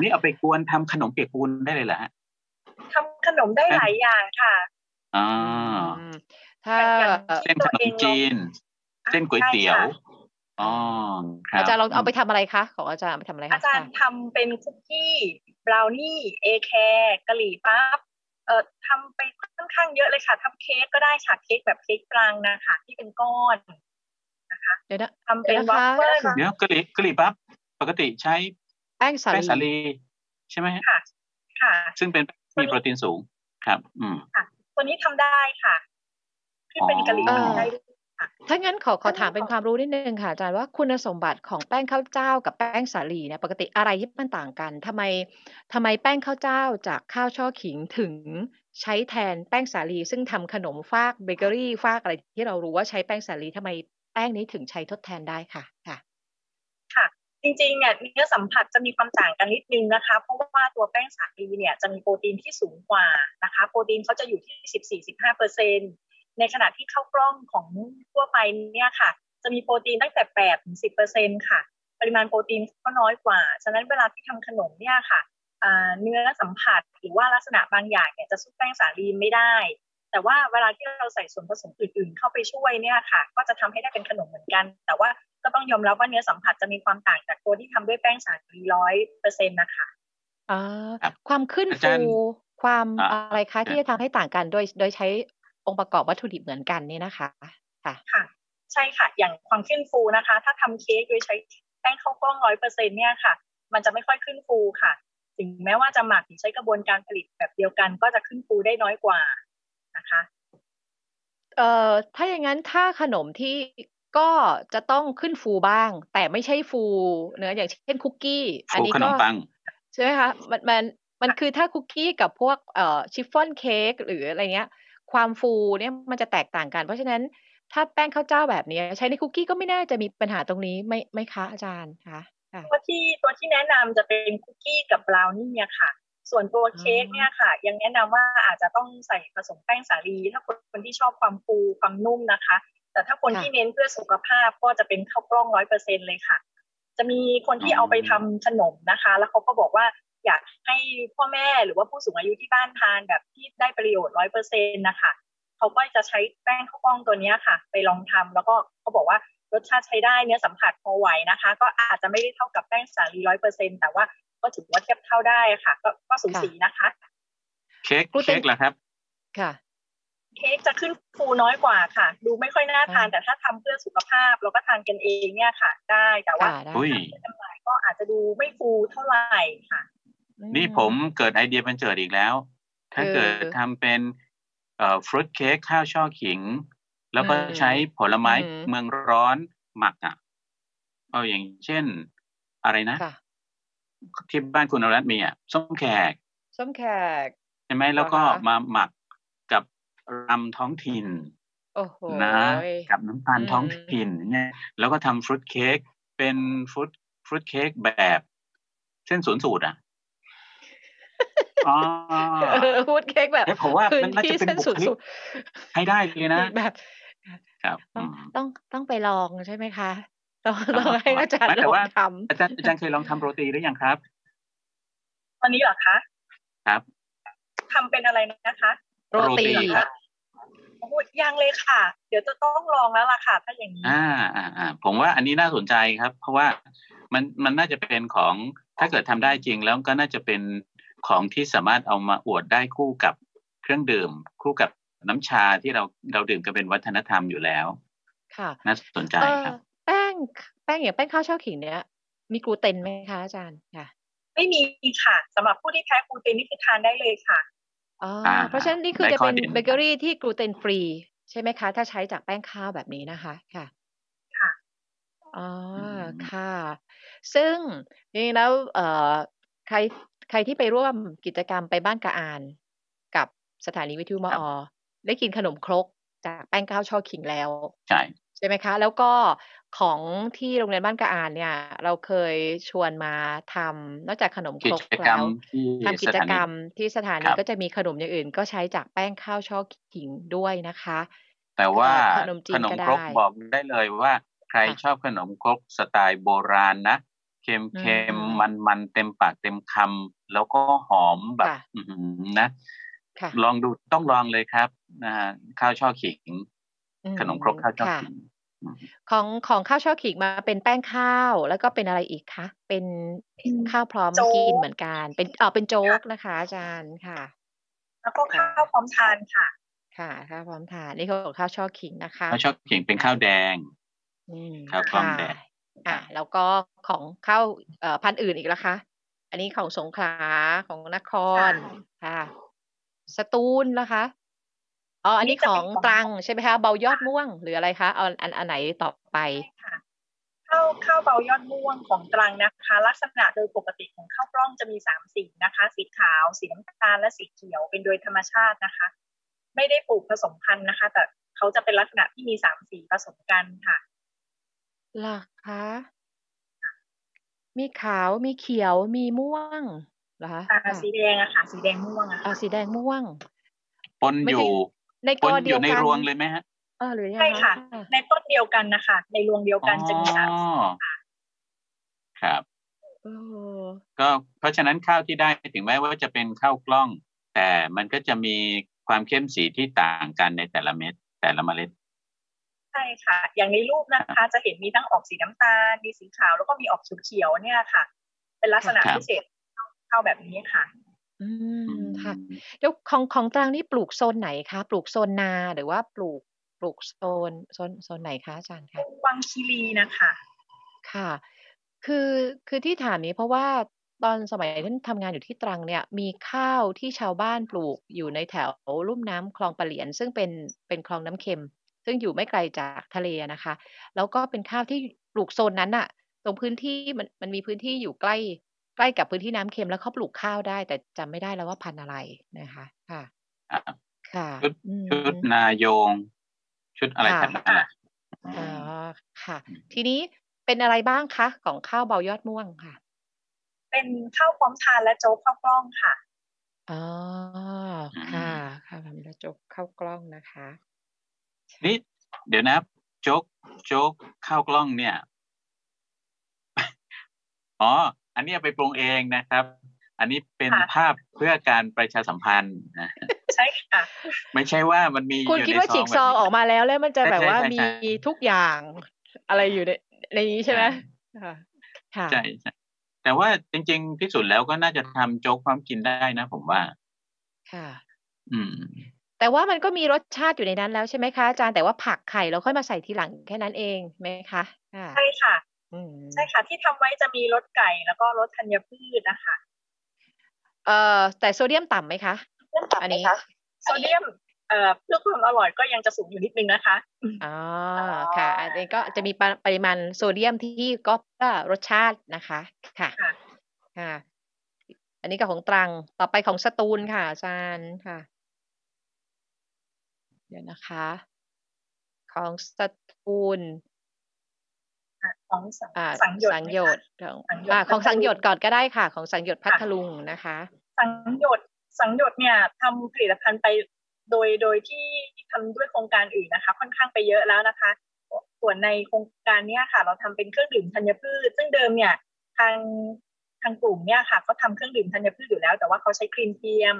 นี่เอาไปกวนทำขนมเปียกปูนได้เลยเหรอฮะทำขนมได้หลายอย่างค่ะถ้าเส้นขนมจีนเส้นก๋วยเตี๋ยวอาจารย์ลองเอาไปทำอะไรคะของอาจารย์ไปทำอะไรคะอาจารย์ทำเป็นคุกกี้บราวนี่เอแคร์กะหรี่ปั๊บทำไปค่อนข้างเยอะเลยค่ะทำเค้กก็ได้ค่ะเค้กแบบเค้กกลางนะคะที่เป็นก้อนนะคะเดี๋ยวนะทำเป็นวอฟเฟิลเดี๋ยวกะหรี่ปั๊บปกติใช้แป้งสาลีใช่ไหมค่ะค่ะซึ่งเป็นมีโปรตีนสูงครับค่ะตัวนี้ทำได้ค่ะที่เป็นกะหรี่ได้ถ้างั้นขอถามเป็นความรู้นิดนึงค่ะอาจารย์ว่าคุณสมบัติของแป้งข้าวเจ้ากับแป้งสาลีเนี่ยปกติอะไรที่มันต่างกันทำไมแป้งข้าวเจ้าจากข้าวช่อขิงถึงใช้แทนแป้งสาลีซึ่งทำขนมฟากเบเกอรี่ฟากอะไรที่เรารู้ว่าใช้แป้งสาลีทำไมแป้งนี้ถึงใช้ทดแทนได้ค่ะค่ะจริงๆเนี่ยเนื้อสัมผัสจะมีความต่างกันนิดนึงนะคะเพราะว่าตัวแป้งสาลีเนี่ยจะมีโปรตีนที่สูงกว่านะคะโปรตีนเขาจะอยู่ที่ 14-15%ในขณะที่ข้าวกล้องของทั่วไปเนี่ยค่ะจะมีโปรตีนตั้งแต่ 8-10% ค่ะปริมาณโปรตีนก็น้อยกว่าฉะนั้นเวลาที่ทำขนมเนี่ยค่ะเนื้อสัมผัสหรือว่าลักษณะบางอย่างเนี่ยจะสู้แป้งสาลีไม่ได้แต่ว่าเวลาที่เราใส่ส่วนผสมอื่นๆเข้าไปช่วยเนี่ยค่ะก็จะทำให้ได้เป็นขนมเหมือนกันแต่ว่าก็ต้องยอมรับว่าเนื้อสัมผัสจะมีความต่างจากตัวที่ทำด้วยแป้งสาลี 100% นะคะความขึ้นฟูความอะไรคะที่จะทำให้ต่างกันโดยใช้องค์ประกอบวัตถุดิบเหมือนกันนี่นะคะค่ะใช่ค่ะอย่างความขึ้นฟูนะคะถ้าทำเค้กโดยใช้แป้งข้าวกล้อง 100% เนี่ยค่ะมันจะไม่ค่อยขึ้นฟูค่ะถึงแม้ว่าจะหมักหรือใช้กระบวนการผลิตแบบเดียวกันก็จะขึ้นฟูได้น้อยกว่านะคะถ้าอย่างนั้นถ้าขนมที่ก็จะต้องขึ้นฟูบ้างแต่ไม่ใช่ฟูเนื้ออย่างเช่นคุกกี้อันนี้ก็ใช่ไหมคะมันคือถ้าคุกกี้กับพวกชิฟฟ่อนเค้กหรืออะไรเงี้ยความฟูเนี่ยมันจะแตกต่างกันเพราะฉะนั้นถ้าแป้งข้าวเจ้าแบบนี้ใช้ในคุกกี้ก็ไม่น่าจะมีปัญหาตรงนี้ไม่คะอาจารย์คะตัวที่แนะนำจะเป็นคุกกี้กับบราวนี่เนี่ยค่ะส่วนตัวเค้กเนี่ยค่ะยังแนะนำว่าอาจจะต้องใส่ผสมแป้งสาลีถ้าคนที่ชอบความฟูความนุ่มนะคะแต่ถ้าคนที่เน้นเพื่อสุขภาพก็จะเป็นข้าวกล้อง 100% เลยค่ะจะมีคนที่เอาไปทำขนมนะคะแล้วเขาก็บอกว่าอยากให้พ่อแม่หรือว่าผู้สูงอายุที่บ้านทานแบบที่ได้ประโยชน์ 100% นะคะเขาก็จะใช้แป้งข้าวกล้องตัวนี้ค่ะไปลองทำแล้วก็เขาบอกว่ารสชาติใช้ได้เนื้อสัมผัสพอไหวนะคะก็อาจจะไม่ได้เท่ากับแป้งสาลี 100% แต่ว่าก็ถือว่าเทียบเท่าได้ค่ะก็สูสีนะคะเค้กเหรอครับค่ะเค้กจะขึ้นฟูน้อยกว่าค่ะดูไม่ค่อยน่าทานแต่ถ้าทำเพื่อสุขภาพเราก็ทานกันเองเนี่ยค่ะได้แต่ว่าทำลายก็อาจจะดูไม่ฟูเท่าไหร่ค่ะนี่ผมเกิดไอเดียบันเจิดอีกแล้วถ้าเกิดทำเป็น ฟรุตเค้กข้าวช่อขิงแล้วก็ใช้ผลไม้เมืองร้อนหมักอ่ะเอาอย่างเช่นอะไรนะที่บ้านคุณอรัตน์มีอ่ะส้มแขกใช่ไหมแล้วก็มาหมักกับรำท้องถิ่นนะกับน้ำตาลท้องถิ่นเนี่ยแล้วก็ทำฟรุตเค้กเป็นฟรุตเค้กแบบเส้นศูนย์สูตรอ่ะฟรุตเค้กแบบผมว่ามันน่าจะเป็นบุคลิกให้ได้เลยนะแบบต้องไปลองใช่ไหมคะต้องให้อาจารย์ลองทำอาจารย์เคยลองทำโรตีหรือยังครับตอนนี้เหรอคะครับทำเป็นอะไรนะคะโรตีครับยังเลยค่ะเดี๋ยวจะต้องลองแล้วล่ะค่ะถ้าอย่างนี้ผมว่าอันนี้น่าสนใจครับเพราะว่ามันน่าจะเป็นของถ้าเกิดทำได้จริงแล้วก็น่าจะเป็นของที่สามารถเอามาอวดได้คู่กับเครื่องดื่มคู่กับน้ำชาที่เราดื่มกันเป็นวัฒนธรรมอยู่แล้วค่ะน่าสนใจครับแป้งอย่างแป้งข้าวช่อขิงเนี้ยมีกลูเตนไหมคะอาจารย์ค่ะไม่มีค่ะสำหรับผู้ที่แพ้กลูเตนนี่คือทานได้เลยค่ะเพราะฉะนั้นนี่คือจะเป็นเบเกอรี่ที่กลูเตนฟรีใช่ไหมคะถ้าใช้จากแป้งข้าวแบบนี้นะคะค่ะค่ะค่ะซึ่งจริงๆแล้วใครที่ไปร่วมกิจกรรมไปบ้านกะอานกับสถานีวิทยุมอ.ได้กินขนมครกจากแป้งข้าวช่อขิงแล้วใช่ไหมคะแล้วก็ของที่โรงเรียนบ้านกะอานเนี่ยเราเคยชวนมาทำนอกจากขนมครกแล้วทำกิจกรรมที่สถานีก็จะมีขนมอย่างอื่นก็ใช้จากแป้งข้าวช่อขิงด้วยนะคะแต่ว่าขนมครกบอกได้เลยว่าใครชอบขนมครกสไตล์โบราณนะเค็มๆมันๆเต็มปากเต็มคำแล้วก็หอมแบบนะลองดูต้องลองเลยครับข้าวช่อขิงขนมครกข้าวช่อขิงของข้าวช่อขิงมาเป็นแป้งข้าวแล้วก็เป็นอะไรอีกคะเป็นข้าวพร้อมกินเหมือนกันเป็นโจ๊กนะคะอาจารย์ค่ะแล้วก็ข้าวพร้อมทานค่ะค่ะข้าวพร้อมทานนี่ของข้าวช่อขิงนะคะข้าวช่อขิงเป็นข้าวแดงข้าวพร้อมแดงแล้วก็ของข้าวพันธุ์อื่นอีกละคะอันนี้ของสงขลาของนครค่ะสตูลนะคะอันนี้ของตรังใช่ไหมคะเบายอดม่วงหรืออะไรคะเอาอันไหนต่อไปข้าวเบายอดม่วงของตรังนะคะลักษณะโดยปกติของข้าวกล้องจะมีสามสีนะคะสีขาวสีน้ำตาลและสีเขียวเป็นโดยธรรมชาตินะคะไม่ได้ปลูกผสมพันธุ์นะคะแต่เขาจะเป็นลักษณะที่มีสามสีผสมกันค่ะหรอคะมีขาวมีเขียวมีม่วงเหรอคะสีแดงอะค่ะสีแดงม่วงอะสีแดงม่วงปนอยู่ในรวงเลยไหมฮะใช่ค่ะในต้นเดียวกันนะคะในรวงเดียวกันจะมีสามสีครับก็เพราะฉะนั้นข้าวที่ได้ถึงแม้ว่าจะเป็นข้าวกล้องแต่มันก็จะมีความเข้มสีที่ต่างกันในแต่ละเม็ดแต่ละเมล็ดใช่ค่ะอย่างในรูปนะคะจะเห็นมีทั้งออกสีน้ำตาลมีสีขาวแล้วก็มีออกสีเขียวเนี่ยค่ะเป็นลักษณะพิเศษข้าวแบบนี้ค่ะค่ะแล้วของตรังนี่ปลูกโซนไหนคะปลูกโซนนาหรือว่าปลูกโซนไหนคะอาจารย์คะวังคีรีนะคะค่ะคือที่ถามนี้เพราะว่าตอนสมัยที่ทำงานอยู่ที่ตรังเนี่ยมีข้าวที่ชาวบ้านปลูกอยู่ในแถวลุ่มน้ำคลองปะเหลียนซึ่งเป็นคลองน้ำเค็มซึ่งอยู่ไม่ไกลจากทะเลนะคะแล้วก็เป็นข้าวที่ปลูกโซนนั้นอะตรงพื้นที่มันมีพื้นที่อยู่ใกล้กับพื้นที่น้ำเค็มแล้วเขาปลูกข้าวได้แต่จำไม่ได้แล้วว่าพันธุ์อะไรนะคะค่ะค่ะชุดนายงชุดอะไรกันนะค่ะทีนี้เป็นอะไรบ้างคะของข้าวเบายอดม่วงค่ะเป็นข้าวพร้อมทานและโจ๊กข้าวกล้องค่ะค่ะข้าวพร้อมและโจ๊กข้าวกล้องนะคะนี่เดี๋ยวนะโจ๊กข้าวกล้องเนี่ยอันนี้ไปปรุงเองนะครับอันนี้เป็นภาพเพื่อการประชาสัมพันธ์นะใช่ค่ะไม่ใช่ว่ามันมีคุณคิดว่าฉีกซองออกมาแล้วมันจะแบบว่ามีทุกอย่างอะไรอยู่ในนี้ใช่ไหมค่ะใช่แต่ว่าจริงๆพิสูจน์แล้วก็น่าจะทำโจ๊กความกินได้นะผมว่าค่ะแต่ว่ามันก็มีรสชาติอยู่ในนั้นแล้วใช่ไหมคะอาจารย์แต่ว่าผักไข่เราค่อยมาใส่ทีหลังแค่นั้นเองไหมคะใช่ค่ะใช่ค่ะที่ทำไว้จะมีรสไก่แล้วก็รสธัญพืชนะคะแต่โซเดียมต่ำไหมคะอันนี้โซเดียม เพื่อความอร่อยก็ยังจะสูงอยู่นิดนึงนะคะอ๋อค่ะอันนี้ก็จะมีปริมาณโซเดียมที่ก็รสชาตินะคะค่ะค่ะอันนี้ก็ของตรังต่อไปของสตูลค่ะอาจารย์ค่ะเดี๋ยวนะคะของสตูลของสังโยชน์ของสังโยชน์ก่อนก็ได้ค่ะของสังโยชน์พัทลุงนะคะสังโยชน์เนี่ยทำผลิตภัณฑ์ไปโดยที่ทำด้วยโครงการอื่นนะคะค่อนข้างไปเยอะแล้วนะคะส่วนในโครงการเนี้ยค่ะเราทำเป็นเครื่องดื่มธัญพืชซึ่งเดิมเนี่ยทางกลุ่มเนี่ยค่ะเขาทำเครื่องดื่มธัญพืชอยู่แล้วแต่ว่าเขาใช้ครีมเทียม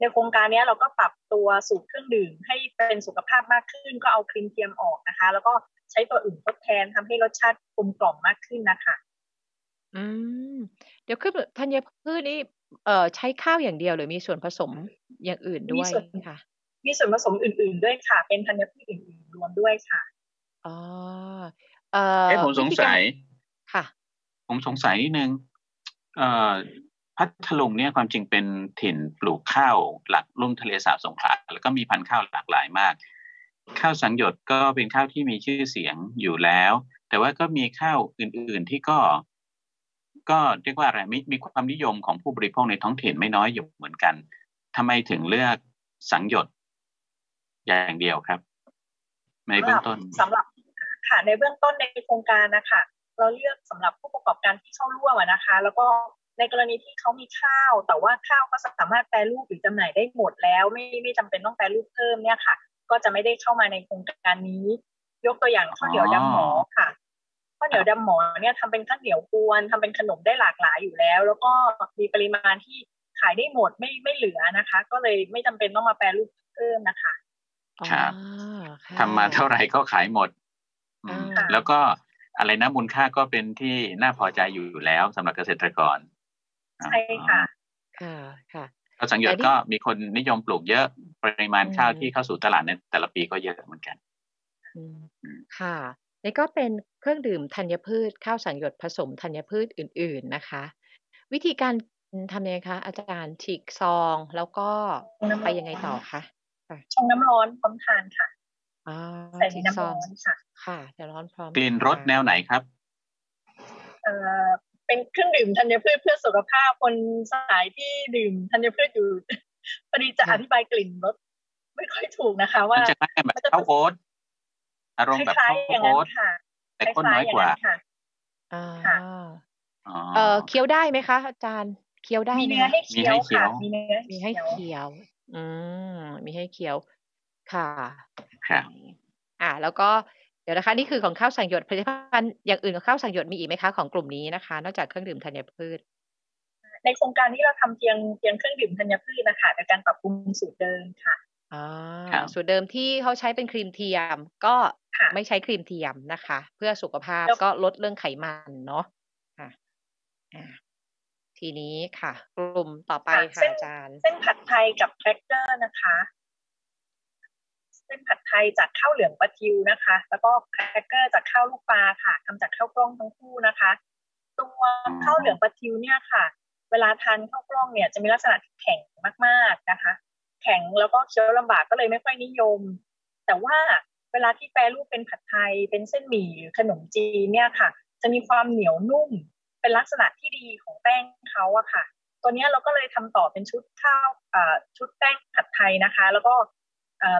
ในโครงการนี้เราก็ปรับตัวสูตรเครื่องดื่มให้เป็นสุขภาพมากขึ้นก็เอาครีมเทียมออกนะคะแล้วก็ใช้ตัวอื่นทดแทนทำให้รสชาติกลมกล่อมมากขึ้นนะคะเดี๋ยวคือธัญพืชนี่ใช้ข้าวอย่างเดียวหรือมีส่วนผสมอย่างอื่นด้วยค่ะมีส่วนผสมอื่นๆด้วยค่ะเป็นธัญพืชอื่นๆรวมด้วยค่ะอ๋อผมสงสัยนิดนึงพัทลุงเนี่ยความจริงเป็นถิ่นปลูกข้าวหลักลุ่มทะเลสาบสงขลาแล้วก็มีพันธุ์ข้าวหลากหลายมากข้าวสังโยชน์ก็เป็นข้าวที่มีชื่อเสียงอยู่แล้วแต่ว่าก็มีข้าวอื่นๆที่ก็เรียกว่าอะไรมีความนิยมของผู้บริโภคในท้องถิ่นไม่น้อยอยู่เหมือนกันทำไมถึงเลือกสังโยชน์อย่างเดียวครับในเบื้องต้นสำหรับค่ะในเบื้องต้นในโครงการนะคะเราเลือกสำหรับผู้ประกอบการที่เข้าร่วมนะคะแล้วก็ในกรณีที่เขามีข้าวแต่ว่าข้าวก็สามารถแปรรูปหรือจำหน่ายได้หมดแล้วไม่จำเป็นต้องแปรรูปเพิ่มเนี่ยค่ะก็จะไม่ได้เข้ามาในโครงการนี้ยกตัวอย่างข้าวเหนียวดำหมอค่ะข้าวเหนียวดำหมอเนี่ยทำเป็นข้าวเหนียวกวนทำเป็นขนมได้หลากหลายอยู่แล้วแล้วก็มีปริมาณที่ขายได้หมดไม่เหลือนะคะก็เลยไม่จำเป็นต้องมาแปรรูปเพิ่มนะคะครับทำมาเท่าไหร่ก็ขายหมดแล้วก็อะไรนะมูลค่าก็เป็นที่น่าพอใจอยู่แล้วสำหรับเกษตรกรใช่ค่ะค่ะข้าวสังโยชน์ก็มีคนนิยมปลูกเยอะปริมาณข้าวที่เข้าสู่ตลาดในแต่ละปีก็เยอะเหมือนกันค่ะนี่ก็เป็นเครื่องดื่มธัญพืชข้าวสังโยชน์ผสมธัญพืชอื่นๆนะคะวิธีการทำยังไงคะอาจารย์ฉีกซองแล้วก็ไปยังไงต่อคะชงน้ำร้อนพร้อมทานค่ะใส่น้ำร้อนค่ะแต่ร้อนพร้อมกลิ่นรสแนวไหนครับเป็นเครื่องดื่มธัญพืชเพื่อสุขภาพคนสายที่ดื่มธัญพืชอยู่พอดีจะอธิบายกลิ่นรสไม่ค่อยถูกนะคะว่าจะไม่แบบข้าวโอ๊ตอารมณ์แบบข้าวโอ๊ตแต่ข้นน้อยกว่าเคี้ยวได้ไหมคะอาจารย์เคี้ยวได้มีเนื้อให้เคี้ยวค่ะมีให้เคี้ยวมีให้เคี้ยวค่ะแล้วก็เดี๋ยวนะคะนี่คือของข้าวสังโยชน์ผลิตภัณฑ์อย่างอื่นของข้าวสังโยชน์มีอีกไหมคะของกลุ่มนี้นะคะนอกจากเครื่องดื่มธัญพืชในโครงการที่เราทำเพียงเครื่องดื่มธัญพืชนะคะในการปรับปรุงสูตรเดิมค่ะสูตรเดิมที่เขาใช้เป็นครีมเทียมก็ไม่ใช้ครีมเทียมนะคะเพื่อสุขภาพก็ลดเรื่องไขมันเนาะทีนี้ค่ะกลุ่มต่อไปค่ะอาจารย์เส้นผัดไทยกับแครกเกอร์นะคะเป็นผัดไทยจากข้าวเหลืองปลาทิวนะคะแล้วก็แครกเกอร์จากข้าวลูกปลาค่ะทำจากข้าวกล้องทั้งคู่นะคะตัวข้าวเหลืองปลาทิวเนี่ยค่ะเวลาทานข้าวกล้องเนี่ยจะมีลักษณะแข็งมากๆนะคะแข็งแล้วก็เคี้ยวลำบากก็เลยไม่ค่อยนิยมแต่ว่าเวลาที่แปรรูปเป็นผัดไทยเป็นเส้นหมี่หรือขนมจีนเนี่ยค่ะจะมีความเหนียวนุ่มเป็นลักษณะที่ดีของแป้งเขาอะค่ะตัวนี้เราก็เลยทำต่อเป็นชุดข้าวชุดแป้งผัดไทยนะคะแล้วก็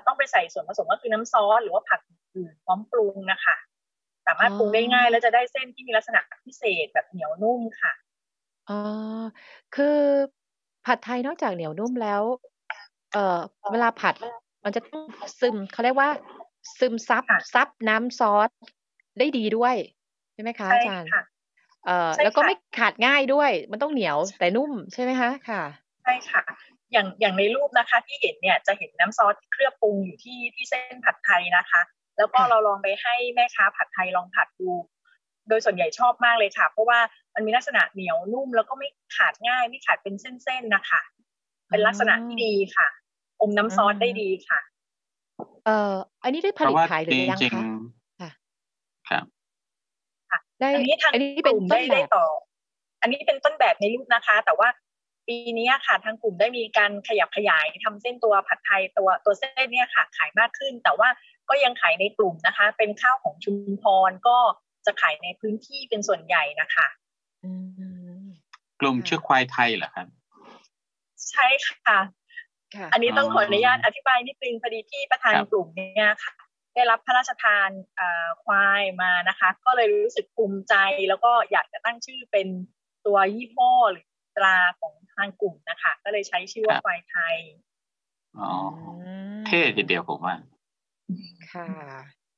ต้องไปใส่ส่วนผสมก็คือน้ำซอสหรือว่าผักอื่นพร้อมปรุงนะคะสามารถปรุงได้ง่ายแล้วจะได้เส้นที่มีลักษณะพิเศษแบบเหนียวนุ่มค่ะคือผัดไทยนอกจากเหนียวนุ่มแล้วเวลาผัดมันจะต้องซึมเขาเรียกว่าซึมซับน้ำซอสได้ดีด้วยใช่ไหมคะอาจารย์แล้วก็ไม่ขาดง่ายด้วยมันต้องเหนียวแต่นุ่มใช่ไหมคะค่ะใช่ค่ะอย่างในรูปนะคะที่เห็นเนี่ยจะเห็นน้ำซอสเคลือบปรุงอยู่ที่เส้นผัดไทยนะคะแล้วก็เราลองไปให้แม่ค้าผัดไทยลองผัดดูโดยส่วนใหญ่ชอบมากเลยค่ะเพราะว่ามันมีลักษณะเหนียวนุ่มแล้วก็ไม่ขาดง่ายไม่ขาดเป็นเส้นๆนะคะเป็นลักษณะที่ดีค่ะอมน้ำซอสได้ดีค่ะอันนี้ได้ผลิตขายหรือยังคะค่ะได้อันนี้เป็นต้นแบบอันนี้เป็นต้นแบบในรูปนะคะแต่ว่า ปีนี้ค่ะทางกลุ่มได้มีการขยับขยายทำเส้นตัวผัดไทยตัวเส้นเนี่ยค่ะขายมากขึ้นแต่ว่าก็ยังขายในกลุ่มนะคะเป็นข้าวของชุมพรก็จะขายในพื้นที่เป็นส่วนใหญ่นะคะกลุ่มเชือกควายไทยเหรอครับใช่ค่ะอันนี้ต้องขออนุญาตอธิบายนิดนึงพอดีที่ประธานกลุ่มเนี่ยค่ะได้รับพระราชทานควายมานะคะก็เลยรู้สึกภูมิใจแล้วก็อยากจะตั้งชื่อเป็นตัวยี่ห้อหรือตราของทางกลุ่มนะคะก็เลยใช้ชื่อว่าควายไทยอ๋อเท่ทีเดียวผมว่าค่ะ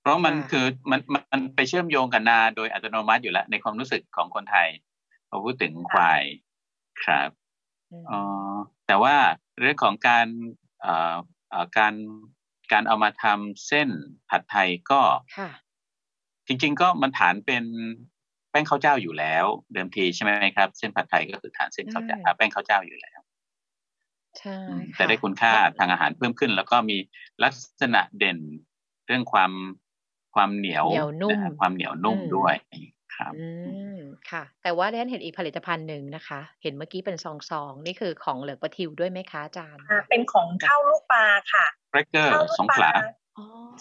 เพราะมันคือมันไปเชื่อมโยงกับนาโดยอัตโนมัติอยู่แล้วในความรู้สึกของคนไทยพอพูดถึงควายครับอ๋อแต่ว่าเรื่องของการเอามาทำเส้นผัดไทยก็จริงๆก็มันฐานเป็นแป้งข้าวเจ้าอยู่แล้วเดิมทีใช่ไหมครับเส้นผัดไทยก็คือฐานเส้นข้าวเจ้าแป้งข้าวเจ้าอยู่แล้วใช่แต่ได้คุณค่าทางอาหารเพิ่มขึ้นแล้วก็มีลักษณะเด่นเรื่องความเหนียวนุ่มความเหนียวนุ่มด้วยครับค่ะแต่ว่าได้เห็นอีกผลิตภัณฑ์หนึ่งนะคะเห็นเมื่อกี้เป็นซองนี่คือของเหลือประทิวด้วยไหมคะอาจารย์เป็นของข้าวลูกปลาค่ะเบรกเกอร์สงขลา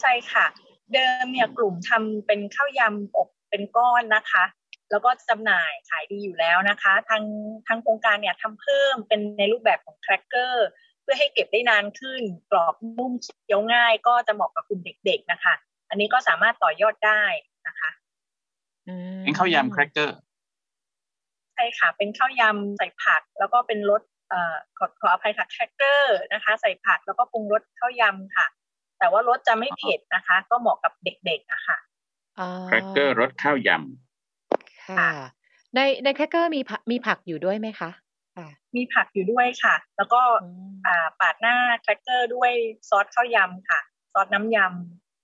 ใช่ค่ะเดิมเนี่ยกลุ่มทำเป็นข้าวยำอบเป็นก้อนนะคะแล้วก็จำหน่ายขายดีอยู่แล้วนะคะทางโครงการเนี่ยทำเพิ่มเป็นในรูปแบบของแครกเกอร์เพื่อให้เก็บได้นานขึ้นกรอบนุ่มเคี้ยวง่ายก็จะเหมาะกับกลุ่มเด็กๆนะคะอันนี้ก็สามารถต่อยอดได้นะคะเป็นข้าวยำแครกเกอร์ใช่ค่ะเป็นข้าวยำใส่ผักแล้วก็เป็นรสขออภัยค่ะแครกเกอร์นะคะใส่ผักแล้วก็ปรุงรสข้าวยำค่ะแต่ว่ารสจะไม่เผ็ดนะคะก็เหมาะกับเด็กๆนะคะแครกเกอร์รสข้าวยำค่ะในแครกเกอร์มีผักอยู่ด้วยไหมคะมีผักอยู่ด้วยค่ะแล้วก็ปาดหน้าแครกเกอร์ด้วยซอสข้าวยำค่ะซอสน้ำย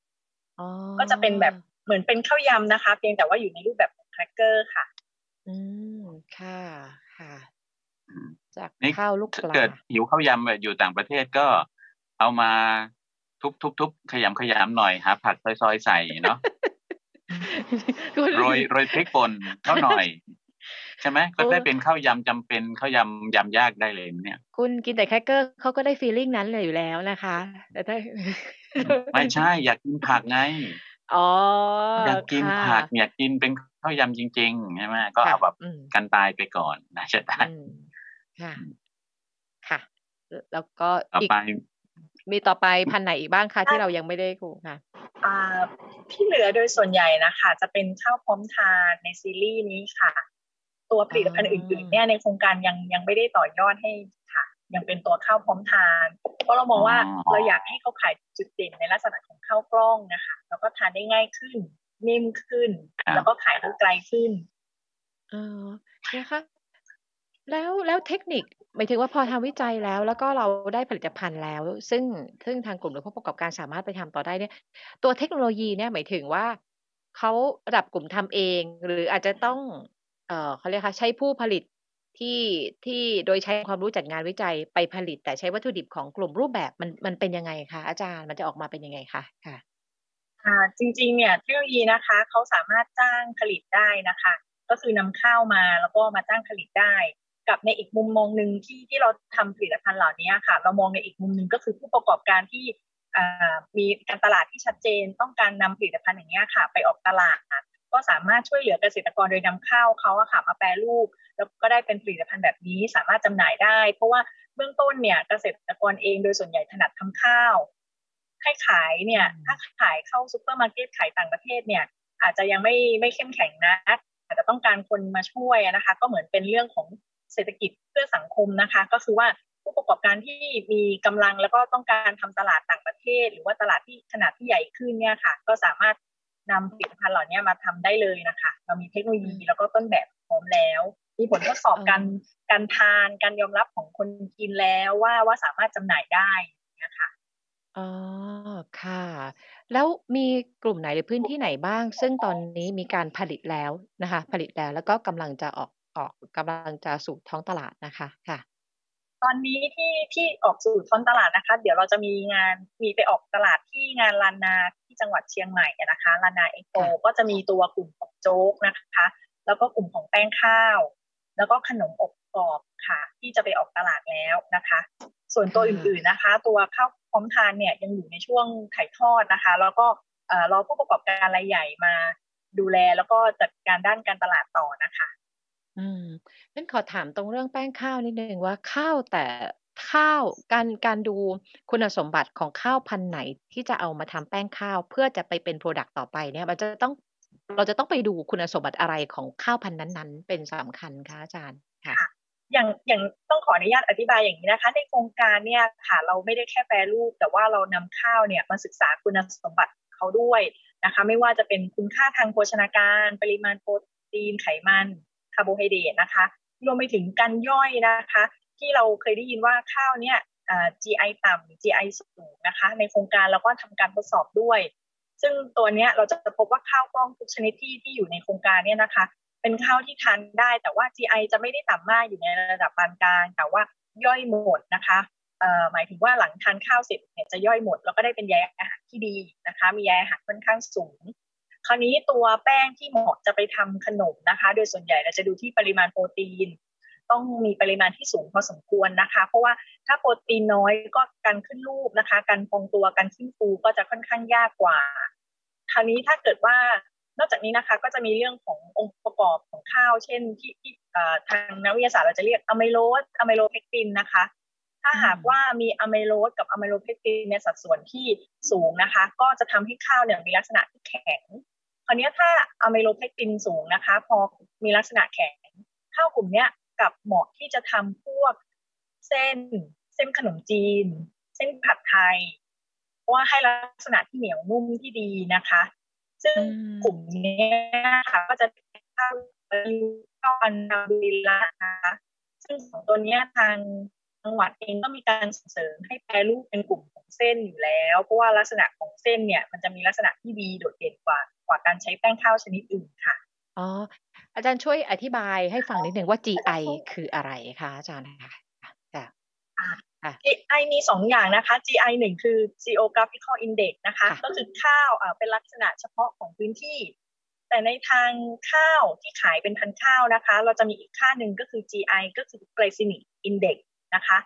ำก็จะเป็นแบบเหมือนเป็นข้าวยำนะคะเพียงแต่ว่าอยู่ในรูปแบบแครกเกอร์ค่ะค่ะค่ะจากข้าวลูกปลาเกิดหิวข้าวยำอยู่ต่างประเทศก็เอามาทุบขยำหน่อยหาผักซอยๆใส่เนาะโรยพริกป่นเข้าหน่อยใช่ไหมก็ได้เป็นข้าวยำจำเป็นข้าวยำยำยากได้เลยเนี่ยคุณกินแต่แครกเกอร์เขาก็ได้ฟีลลิ่งนั้นเลยอยู่แล้วนะคะแต่ถ้าไม่ใช่อยากกินผักไงอยากกินผักอยากกินเป็นข้าวยำจริงๆใช่ไหมก็เอาแบบกันตายไปก่อนนะจะได้ค่ะค่ะแล้วก็มีต่อไปพันไหนอีกบ้างคะที่เรายังไม่ได้คุยค่ะที่เหลือโดยส่วนใหญ่นะคะจะเป็นข้าวพร้อมทานในซีรีส์นี้ค่ะตัวผลิตภัณฑ์อื่นๆเนี่ยในโครงการยังไม่ได้ต่อยอดให้ค่ะยังเป็นตัวข้าวพร้อมทานเพราะเรามองว่าเราอยากให้เขาขายจุดเด่นในลักษณะของข้าวกล้องนะคะแล้วก็ทานได้ง่ายขึ้นนิ่มขึ้นแล้วก็ขายได้ไกลขึ้นนะคะแล้วเทคนิคหมายถึงว่าพอทำวิจัยแล้วก็เราได้ผลิตภัณฑ์แล้วซึ่งทางกลุ่มหรือผู้ประกอบการสามารถไปทำต่อได้เนี่ยตัวเทคโนโลยีเนี่ยหมายถึงว่าเขาระดับกลุ่มทำเองหรืออาจจะต้องเขาเรียกค่ะใช้ผู้ผลิตที่โดยใช้ความรู้จัดงานวิจัยไปผลิตแต่ใช้วัตถุดิบของกลุ่มรูปแบบมันเป็นยังไงคะอาจารย์มันจะออกมาเป็นยังไงคะค่ะจริงๆเนี่ยเทคโนโลยีนะคะเขาสามารถจ้างผลิตได้นะคะก็คือนำเข้ามาแล้วก็มาจ้างผลิตได้กับในอีกมุมมองหนึ่งที่เราทำผลิตภัณฑ์เหล่านี้ค่ะเรามองในอีกมุมหนึ่งก็คือผู้ประกอบการที่มีการตลาดที่ชัดเจนต้องการนำผลิตภัณฑ์อย่างนี้ค่ะไปออกตลาดก็สามารถช่วยเหลือเกษตรกรโดยนำข้าวเขาค่ะมาแปรรูปแล้วก็ได้เป็นผลิตภัณฑ์แบบนี้สามารถจำหน่ายได้เพราะว่าเบื้องต้นเนี่ยเกษตรกรเองโดยส่วนใหญ่ถนัดทำข้าวให้ขายเนี่ยถ้าขายเข้าซูเปอร์มาร์เก็ตขายต่างประเทศเนี่ยอาจจะยังไม่เข้มแข็งนักอาจจะต้องการคนมาช่วยนะคะก็เหมือนเป็นเรื่องของเศรษฐกิจเพื่อสังคมนะคะก็คือว่าผู้ประกอบการที่มีกำลังแล้วก็ต้องการทำตลาดต่างประเทศหรือว่าตลาดที่ขนาดที่ใหญ่ขึ้นเนี่ยค่ะก็สามารถนำผลิตภัณฑ์เหล่านี้มาทำได้เลยนะคะเรามีเทคโนโลยีแล้วก็ต้นแบบพร้อมแล้วมีผลทดสอบการทานการยอมรับของคนกินแล้วว่าสามารถจำหน่ายได้นะคะอ๋อค่ะแล้วมีกลุ่มไหนหรือพื้นที่ไหนบ้างซึ่งตอนนี้มีการผลิตแล้วนะคะผลิตแล้วก็กำลังจะออกกำลังจะสู่ท้องตลาดนะคะค่ะตอนนี้ที่ออกสู่ท้องตลาดนะคะเดี๋ยวเราจะมีไปออกตลาดที่งานลานนาที่จังหวัดเชียงใหม่นะคะลานนาเอ็กโปก็จะมีตัวกลุ่มของโจ๊กนะคะแล้วก็กลุ่มของแป้งข้าวแล้วก็ขนมอบ กอบค่ะที่จะไปออกตลาดแล้วนะคะส่วนตัวอื่นๆนะคะตัวข้าวพร้อมทานเนี่ยยังอยู่ในช่วงถ่ายทอดนะคะแล้วก็รอผู้ประกอบการรายใหญ่มาดูแลแล้วก็จัดการด้านการตลาดต่อนะคะงั้นขอถามตรงเรื่องแป้งข้าวนิดนึงว่าข้าวการดูคุณสมบัติของข้าวพันธุ์ไหนที่จะเอามาทำแป้งข้าวเพื่อจะไปเป็นโปรดักต์ต่อไปเนี่ยเราจะต้องไปดูคุณสมบัติอะไรของข้าวพันธุ์นั้นๆเป็นสำคัญคะอาจารย์ค่ะอย่างต้องขออนุญาตอธิบายอย่างนี้นะคะในโครงการเนี่ยค่ะเราไม่ได้แค่แปรรูปแต่ว่าเรานำข้าวเนี่ยมาศึกษาคุณสมบัติเขาด้วยนะคะไม่ว่าจะเป็นคุณค่าทางโภชนาการปริมาณโปรตีนไขมันคาร์โบไฮเดรตนะคะรวมไปถึงการย่อยนะคะที่เราเคยได้ยินว่าข้าวเนี่ย GI ต่ำ GI สูงนะคะในโครงการเราก็ทำการทดสอบด้วยซึ่งตัวเนี้ยเราจะพบว่าข้าวกล้องทุกชนิดที่อยู่ในโครงการเนี่ยนะคะเป็นข้าวที่ทานได้แต่ว่า GI จะไม่ได้ต่ำมากอยู่ในระดับปานกลางแต่ว่าย่อยหมดนะคะหมายถึงว่าหลังทานข้าวเสร็จเนี่ยจะย่อยหมดแล้วก็ได้เป็นใยอาหารที่ดีนะคะมีใยอาหารค่อนข้างสูงคราวนี้ตัวแป้งที่เหมาะจะไปทำขนมนะคะโดยส่วนใหญ่เราจะดูที่ปริมาณโปรตีนต้องมีปริมาณที่สูงพอสมควรนะคะเพราะว่าถ้าโปรตีนน้อยก็การขึ้นรูปนะคะการพองตัวการขึ้นฟูก็จะค่อนข้างยากกว่าคราวนี้ถ้าเกิดว่านอกจากนี้นะคะก็จะมีเรื่องขององค์ประกอบของข้าวเช่นที่ทางนักวิทยาศาสตร์เราจะเรียกอะไมโลเพคตินนะคะถ้าหากว่ามีอะไมโลกับอะไมโลเพคตินในสัดส่วนที่สูงนะคะก็จะทำให้ข้าวเนี่ยมีลักษณะที่แข็งคราวนี้ถ้าอะไมโลเพคตินสูงนะคะพอมีลักษณะแข็งข้าวกลุ่มเนี้ยกับเหมาะที่จะทำพวกเส้นขนมจีนเส้นผัดไทยเพราะว่าให้ลักษณะที่เหนียวนุ่มที่ดีนะคะซึ่งกลุ่มนี้ค่ะก็จะเข้าไปเข้าอันดับดีละนะคะซึ่งของตัวนี้ทางจังหวัดเองก็มีการส่งเสริมให้แปรรูปเป็นกลุ่มของเส้นอยู่แล้วเพราะว่าลักษณะของเส้นเนี่ยมันจะมีลักษณะที่ดีโดดเด่นกว่าการใช้แป้งข้าวชนิดอื่นค่ะอ๋ออาจารย์ช่วยอธิบายให้ฟังนิดนึงว่า GI คืออะไรคะอาจารย์นะคะค่ะ GI มี2อย่างนะคะ GI 1 คือ Geographical Index นะคะก็คือข้าวเป็นลักษณะเฉพาะของพื้นที่แต่ในทางข้าวที่ขายเป็นพันธุ์ข้าวนะคะเราจะมีอีกค่าหนึ่งก็คือ GI ก็คือ Glycemic Index นะคะ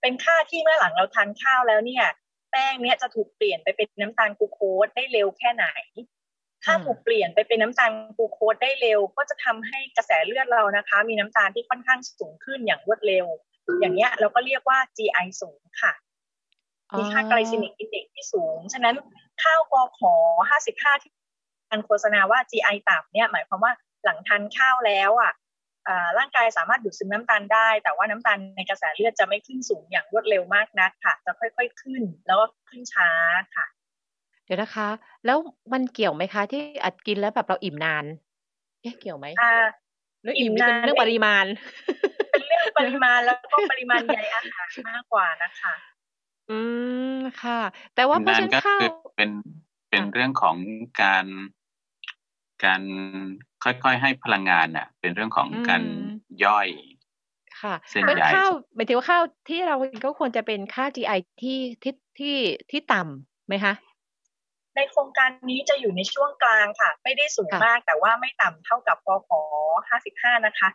เป็นค่าที่เมื่อหลังเราทานข้าวแล้วเนี่ยแป้งเนี้ยจะถูกเปลี่ยนไปเป็นน้ำตาลกลูโคสได้เร็วแค่ไหนถ้าถูกเปลี่ยนไปเป็นน้ำตาลกลูโคสได้เร็วก็จะทำให้กระแสเลือดเรานะคะมีน้ำตาลที่ค่อนข้างสูงขึ้นอย่างรวดเร็วอย่างเงี้ยเราก็เรียกว่า GI สูงค่ะมีค่า Glycemic Index ที่สูงฉะนั้นข้าวกข55ที่การโฆษณาว่า GI ต่ำเนี่ยหมายความว่าหลังทานข้าวแล้วอ่ะร่างกายสามารถดูดซึมน้ำตาลได้แต่ว่าน้ำตาลในกระแสเลือดจะไม่ขึ้นสูงอย่างรวดเร็วมากนักค่ะจะค่อยๆขึ้นแล้วก็ขึ้นช้าค่ะเดี๋ยวนะคะแล้วมันเกี่ยวไหมคะที่อัดกินแล้วแบบเราอิ่มนานเกี่ยวไหมหรืออิ่มนานเป็นเรื่องปริมาณเป็นเรื่องปริมาณแล้วก็ปริมาณใยอาหารมากกว่านะคะค่ะแต่ว่าเพราะฉะนั้นข้าวเป็นเรื่องของการค่อยๆให้พลังงานน่ะเป็นเรื่องของการย่อยค่ะเป็นข้าวหมายถึงว่าข้าวที่เราก็ควรจะเป็นค่า GI ที่ต่ำไหมคะในโครงการนี้จะอยู่ในช่วงกลางค่ะไม่ได้สูงมากแต่ว่าไม่ต่ำเท่ากับกข55นะคะ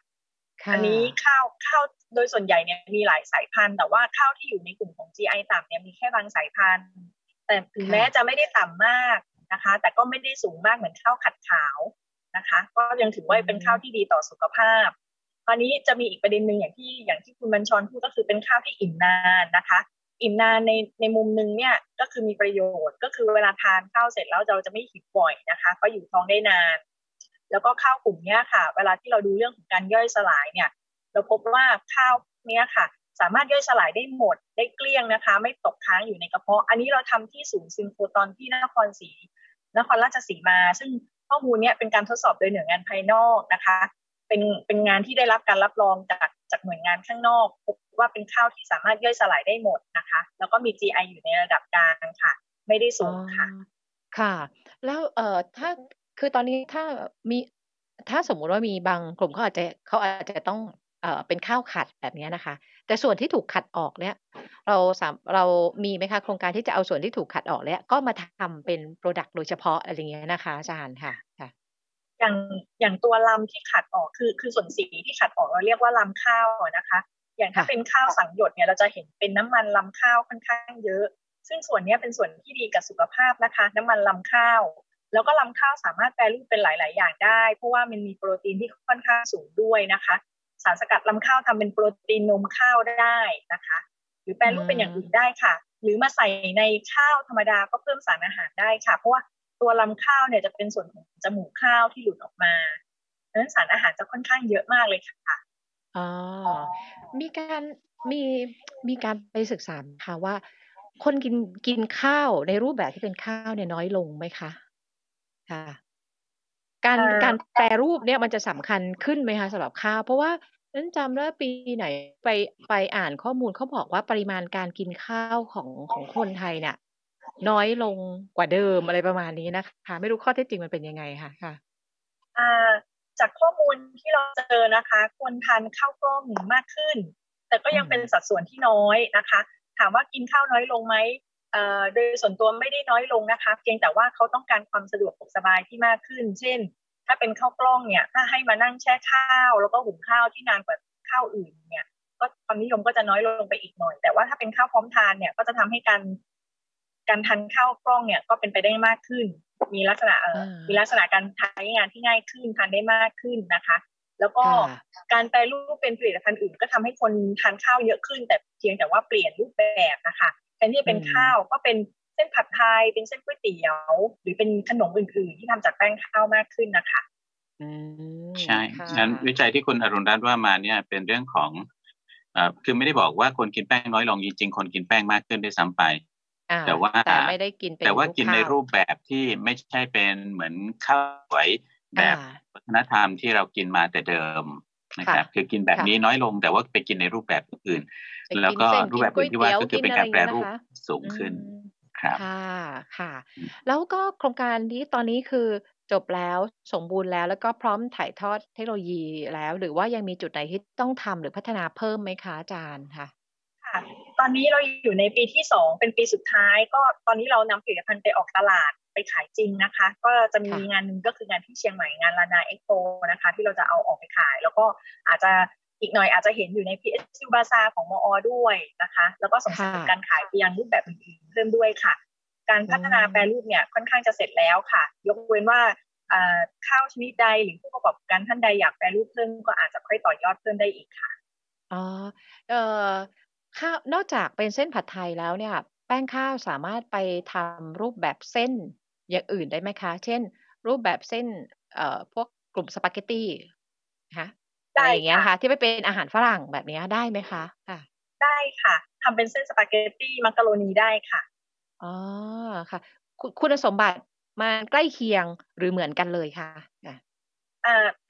อันนี้ข้าวโดยส่วนใหญ่เนี่ยมีหลายสายพันธุ์แต่ว่าข้าวที่อยู่ในกลุ่มของ GI ต่ำเนี่ยมีแค่บางสายพันธุ์แต่ถึงแม้จะไม่ได้ต่ำมากนะคะแต่ก็ไม่ได้สูงมากเหมือนข้าวขัดขาวนะคะก็ยังถือว่าเป็นข้าวที่ดีต่อสุขภาพคราวนี้จะมีอีกประเด็นหนึ่งอย่างที่คุณบัญชรพูดก็คือเป็นข้าวที่อิ่มนานนะคะอิ่มนานในมุมนึงเนี่ยก็คือมีประโยชน์ก็คือเวลาทานข้าวเสร็จแล้วเราจะไม่หิวบ่อยนะคะก็อยู่ท้องได้นานแล้วก็ข้าวกลุ่มนี้ค่ะเวลาที่เราดูเรื่องของการย่อยสลายเนี่ยเราพบว่าข้าวเนี้ยค่ะสามารถย่อยสลายได้หมดได้เกลี้ยงนะคะไม่ตกค้างอยู่ในกระเพาะอันนี้เราทำที่ศูนย์ซินโครตอนที่นครราชสีมาซึ่งข้อมูลเนี้ยเป็นการทดสอบโดยหน่วยงานภายนอกนะคะเป็นงานที่ได้รับการรับรองจากหน่วยงานข้างนอกพบว่าเป็นข้าวที่สามารถย่อยสลายได้หมดนะคะแล้วก็มี GI อยู่ในระดับกลางค่ะไม่ได้สูงค่ะค่ะแล้วถ้าคือตอนนี้ถ้าสมมุติว่ามีบางกลุ่มเขาอาจจะต้องเป็นข้าวขัดแบบนี้นะคะแต่ส่วนที่ถูกขัดออกเนี่ยเรามีไหมคะโครงการที่จะเอาส่วนที่ถูกขัดออกแล้วก็มาทำเป็นโปรดักต์โดยเฉพาะอะไรเงี้ยนะคะอาจารย์ค่ะ อย่างตัวลำที่ขัดออกคือส่วนสีที่ขัดออกเราเรียกว่าลำข้าวนะคะอย่างถ้าเป็นข้าวสังหยดเนี่ยเราจะเห็นเป็นน้ำมันลำข้าวค่อนข้างเยอะซึ่งส่วนนี้เป็นส่วนที่ดีกับสุขภาพนะคะน้ำมันลำข้าวแล้วก็ลำข้าวสามารถแปรรูปเป็นหลายๆอย่างได้เพราะว่ามันมีโปรตีนที่ค่อนข้างสูงด้วยนะคะสารสกัดลำข้าวทำเป็นโปรตีนนมข้าวได้นะคะหรือแปรรูปเป็นอย่างอื่นได้ค่ะหรือมาใส่ในข้าวธรรมดาก็เพิ่มสารอาหารได้ค่ะเพราะว่าตัวลำข้าวเนี่ยจะเป็นส่วนของจมูกข้าวที่หลุดออกมาดังนั้นสารอาหารจะค่อนข้างเยอะมากเลยค่ะอ๋อมีการไปศึกษาค่ะว่าคนกินข้าวในรูปแบบที่เป็นข้าวเนี่ยน้อยลงไหมคะค่ะการแปรรูปเนี่ยมันจะสำคัญขึ้นไหมคะสำหรับข้าวเพราะว่าฉันจำได้ปีไหนไปอ่านข้อมูลเขาบอกว่าปริมาณการกินข้าวของคนไทยเนี่ยน้อยลงกว่าเดิมอะไรประมาณนี้นะคะไม่รู้ข้อเท็จจริงมันเป็นยังไงค่ะค่ะจากข้อมูลที่เราเจอนะคะคนทานข้าวกล้องมากขึ้นแต่ก็ยังเป็นสัดส่วนที่น้อยนะคะถามว่ากินข้าวน้อยลงไหมโดยส่วนตัวไม่ได้น้อยลงนะคะเพียงแต่ว่าเขาต้องการความสะดวกสบายที่มากขึ้นเช่นถ้าเป็นข้าวกล้องเนี่ยถ้าให้มานั่งแช่ข้าวแล้วก็หุงข้าวที่นานกว่าข้าวอื่นเนี่ยก็ความนิยมก็จะน้อยลงไปอีกหน่อยแต่ว่าถ้าเป็นข้าวพร้อมทานเนี่ยก็จะทำให้การทานข้าวกล้องเนี่ยก็เป็นไปได้มากขึ้นมีลักษณะการใช้งานที่ง่ายขึ้นทานได้มากขึ้นนะคะแล้วก็การแปรรูปเป็นผลิตภัณฑ์อื่นก็ทำให้คนทานข้าวเยอะขึ้นแต่เพียงแต่ว่าเปลี่ยนรูปแบบนะคะแทนที่จะเป็นข้าวก็เป็นเส้นผัดไทยเป็นเส้นก๋วยเตี๋ยวหรือเป็นขนมอื่นๆที่ทำจากแป้งข้าวมากขึ้นนะคะใช่ฉะนั้นวิจัยที่คุณอรุณรัตน์ว่ามาเนี่ยเป็นเรื่องของคือไม่ได้บอกว่าคนกินแป้งน้อยลงจริงๆคนกินแป้งมากขึ้นได้ซ้ำไปแต่ไม่ได้กินแต่ว่ากินในรูปแบบที่ไม่ใช่เป็นเหมือนข้าวสวยแบบวัฒนธรรมที่เรากินมาแต่เดิมนะครับคือกินแบบนี้น้อยลงแต่ว่าไปกินในรูปแบบอื่นแล้วก็รูปแบบที่ว่าก็คือเป็นการแปรรูปสูงขึ้นครับค่ะแล้วก็โครงการนี้ตอนนี้คือจบแล้วสมบูรณ์แล้วแล้วก็พร้อมถ่ายทอดเทคโนโลยีแล้วหรือว่ายังมีจุดไหนที่ต้องทำหรือพัฒนาเพิ่มไหมคะอาจารย์ค่ะตอนนี้เราอยู่ในปีที่2เป็นปีสุดท้ายก็ตอนนี้เรานำผลิตภัณฑ์ไปออกตลาดไปขายจริงนะคะก็จะมีงานนึงก็คืองานที่เชียงใหม่งานลานาเอ็กโปนะคะที่เราจะเอาออกไปขายแล้วก็อาจจะอีกหน่อยอาจจะเห็นอยู่ใน PSU Bazaar ของมอ.ด้วยนะคะแล้วก็ส่งเสริมการขายไปยังรูปแบบอื่นๆเพิ่มด้วยค่ะการพัฒนาแปรรูปเนี่ยค่อนข้างจะเสร็จแล้วค่ะยกเว้นว่าข้าวชนิดใดหรือผู้ประกอบการท่านใดอยากแปรรูปเพิ่มก็อาจจะค่อยต่อยอดเพิ่มได้อีกค่ะอ๋อข้าวนอกจากเป็นเส้นผัดไทยแล้วเนี่ยแป้งข้าวสามารถไปทำรูปแบบเส้นอย่างอื่นได้ไหมคะเช่นรูปแบบเส้นพวกกลุ่มสปาเกตตี้นะคะอะไรอย่างเงี้ยค่ะที่ไปเป็นอาหารฝรั่งแบบนี้ได้ไหมคะค่ะได้ค่ะทำเป็นเส้นสปาเกตตี้มักกะโรนีได้ค่ะอ๋อค่ะคุณสมบัติมันใกล้เคียงหรือเหมือนกันเลยค่ะ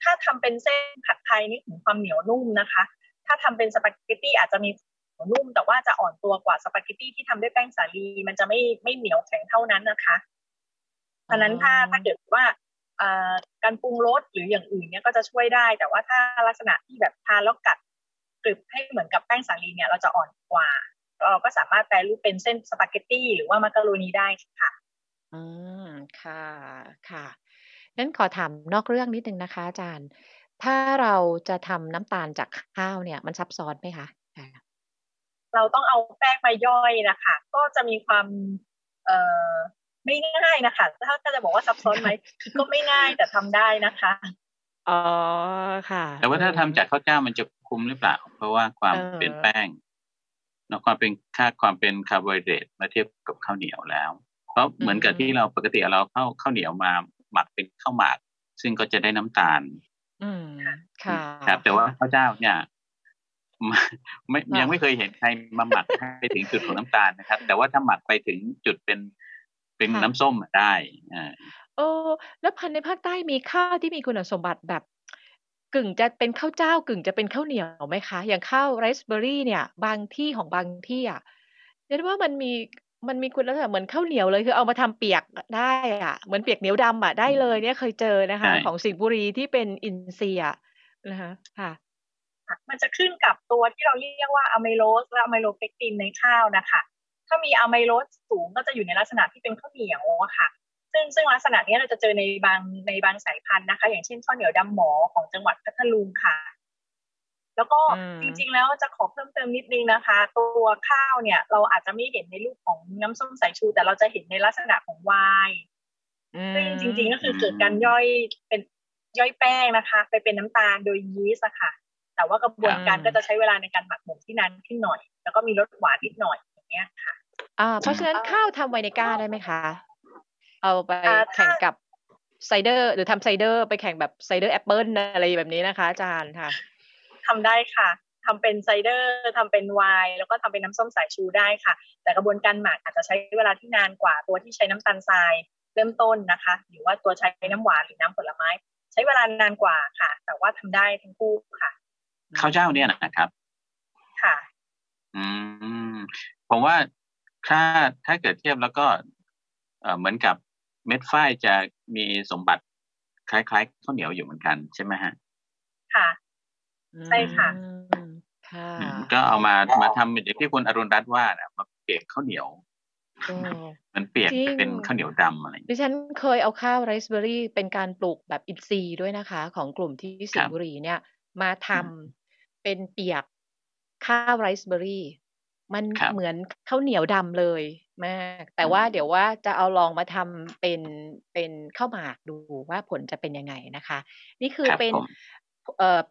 ถ้าทำเป็นเส้นผัดไทยนี่ถึงความเหนียวนุ่มนะคะถ้าทำเป็นสปาเกตตี้อาจจะมีนุ่มแต่ว่าจะอ่อนตัวกว่าสปาเกตตี้ที่ทำด้วยแป้งสาลีมันจะไม่เหนียวแข็งเท่านั้นนะคะเพราะฉะนั้นถ้าเกิดว่าการปรุงรสหรืออย่างอื่นเนี่ยก็จะช่วยได้แต่ว่าถ้าลักษณะที่แบบทานแล้วกัดกรึบให้เหมือนกับแป้งสาลีเนี่ยเราจะอ่อนกว่าเราก็สามารถแปรรูปเป็นเส้นสปาเกตตี้หรือว่ามักกะโรนีได้ค่ะค่ะค่ะงั้นขอถามนอกเรื่องนิดนึงนะคะอาจารย์ถ้าเราจะทำน้ำตาลจากข้าวเนี่ยมันซับซ้อนไหมคะเราต้องเอาแป้งมาย่อยนะคะก็จะมีความไม่ง่ายนะคะถ้าจะบอกว่าซับซ้อนไหมก็ไม่ง่ายแต่ทำได้นะคะอ๋อค่ะแต่ว่าถ้าทำจากข้าวเจ้ามันจะคุ้มหรือเปล่าเพราะว่าความเป็นแป้งแล้วความเป็นความเป็นคาร์โบไฮเดรตมาเทียบกับข้าวเหนียวแล้วเพราะเหมือนกับที่เราปกติเราเข้าข้าวเหนียวมาหมักเป็นข้าวหมากซึ่งก็จะได้น้ำตาลค่ะแต่ว่าข้าวเจ้าเนี่ยไม่ยังไม่เคยเห็นใครมาหมักไปถึงจุดของน้ำตาลนะครับแต่ว่าถ้าหมักไปถึงจุดเป็นน้ำส้มได้แล้วพันธุ์ในภาคใต้มีข้าวที่มีคุณสมบัติแบบกึ่งจะเป็นข้าวเจ้ากึ่งจะเป็นข้าวเหนียวไหมคะอย่างข้าวไรซ์เบอร์รี่เนี่ยบางที่ของบางที่อ่ะเรียกว่ามันมีคุณลักษณะเหมือนข้าวเหนียวเลยคือเอามาทำเปียกได้อ่ะเหมือนเปียกเหนียวดำอ่ะได้เลยเนี่ยเคยเจอนะคะของสิงห์บุรีที่เป็นอินทรีย์นะคะค่ะมันจะขึ้นกับตัวที่เราเรียกว่าอะไมโลสและอะไมโลเพกตินในข้าวนะคะถ้ามีอะไมโลสสูงก็จะอยู่ในลักษณะที่เป็นข้าวเหนียวค่ะ ซึ่งลักษณะนี้เราจะเจอในบางสายพันธุ์นะคะอย่างเช่นข้าวเหนียวดำหมอของจังหวัดพัทลุงค่ะแล้วก็จริงๆแล้วจะขอเพิ่มเติมนิดนึงนะคะตัวข้าวเนี่ยเราอาจจะไม่เห็นในรูปของน้ำส้มสายชูแต่เราจะเห็นในลักษณะของไวน์ซึ่งจริงๆก็คือเกิดการย่อยแป้งนะคะไปเป็นน้ำตาลโดยยีสต์ค่ะแต่ว่ากระบวนการก็จะใช้เวลาในการหมักหมกที่นานขึ้นหน่อยแล้วก็มีรสหวานนิดหน่อยอย่างเงี้ยค่ะเพราะฉะนั้นข้าวทำไวเนก้าได้ไหมคะเอาไปแข่งกับไซเดอร์หรือทำไซเดอร์ไปแข่งแบบไซเดอร์แอปเปิ้ลอะไรแบบนี้นะคะอาจารย์ค่ะทำได้ค่ะทำเป็นไซเดอร์ทำเป็นไวน์แล้วก็ทำเป็นน้ำส้มสายชูได้ค่ะแต่กระบวนการหมักอาจจะใช้เวลาที่นานกว่าตัวที่ใช้น้ำตาลทรายเริ่มต้นนะคะหรือว่าตัวใช้น้ำหวานหรือน้ำผลไม้ใช้เวลานานกว่าค่ะแต่ว่าทำได้ทั้งคู่ค่ะข้าวเจ้าเนี่ยนะครับค่ะผมว่าถ้าเกิดเทียบแล้วก็เหมือนกับเม็ดฝ้ายจะมีสมบัติคล้ายๆข้าวเหนียวอยู่เหมือนกันใช่ไหมฮะค่ะใช่ค่ะก็เอามาทำอย่างที่คุณอรุณรัตน์ว่านะมาเปียกข้าวเหนียวมันเปียกเป็นข้าวเหนียวดำอะไรดิฉันเคยเอาข้าวไรซ์เบอร์รี่เป็นการปลูกแบบอินทรีย์ด้วยนะคะของกลุ่มที่สิงห์บุรีเนี่ยมาทำเป็นเปียกข้าวไรซ์เบอร์รี่มันเหมือนข้าวเหนียวดำเลยมากแต่ว่าเดี๋ยวว่าจะเอาลองมาทำเป็นข้าวหมากดูว่าผลจะเป็นยังไงนะคะนี่คือเป็น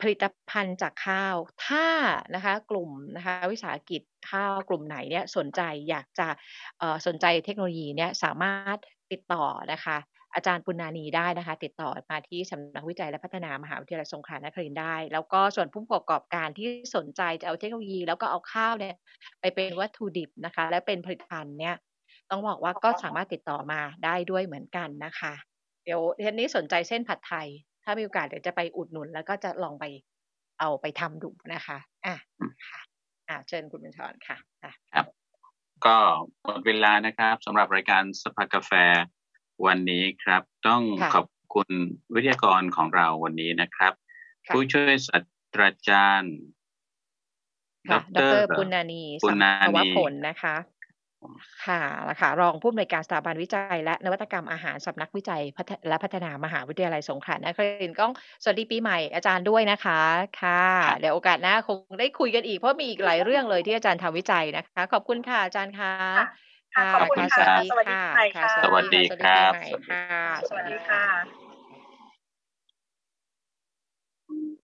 ผลิตภัณฑ์จากข้าวถ้านะคะกลุ่มนะคะวิสาหกิจข้าวกลุ่มไหนเนี่ยสนใจอยากจะสนใจเทคโนโลยีเนี่ยสามารถติดต่อนะคะอาจารย์ปุณณานีได้นะคะติดต่อมาที่สำนักวิจัยและพัฒนามหาวิทยาลัยสงขลานครินทร์ได้แล้วก็ส่วนผู้ประกอบการที่สนใจจะเอาเทคโนโลยีแล้วก็เอาข้าวเนี่ยไปเป็นวัตถุดิบนะคะและเป็นผลิตภัณฑ์เนี่ยต้องบอกว่าก็สามารถติดต่อมาได้ด้วยเหมือนกันนะคะเดี๋ยวเทนนี้สนใจเส้นผัดไทยถ้ามีโอกาสเดี๋ยวจะไปอุดหนุนแล้วก็จะลองไปเอาไปทำดูนะคะเชิญคุณบุญชรค่ะครับก็หมดเวลานะครับสำหรับรายการสภากาแฟวันนี้ครับต้องขอบคุณวิทยากรของเราวันนี้นะครับผู้ช่วยศาสตราจารย์ดร.ปุณณานี สัมภวผลนะคะค่ะนะคะรองผู้อำนวยการสถาบันวิจัยและนวัตกรรมอาหารสำนักวิจัยและพัฒนามหาวิทยาลัยสงขลานครินทร์ก็สวัสดีปีใหม่อาจารย์ด้วยนะคะค่ะเดี๋ยวโอกาสหน้าคงได้คุยกันอีกเพราะมีอีกหลายเรื่องเลยที่อาจารย์ทำวิจัยนะคะขอบคุณค่ะอาจารย์ค่ะขอบคุณค่ะสวัสดีค่ะสวัสดีครับสวัสดีค่ะ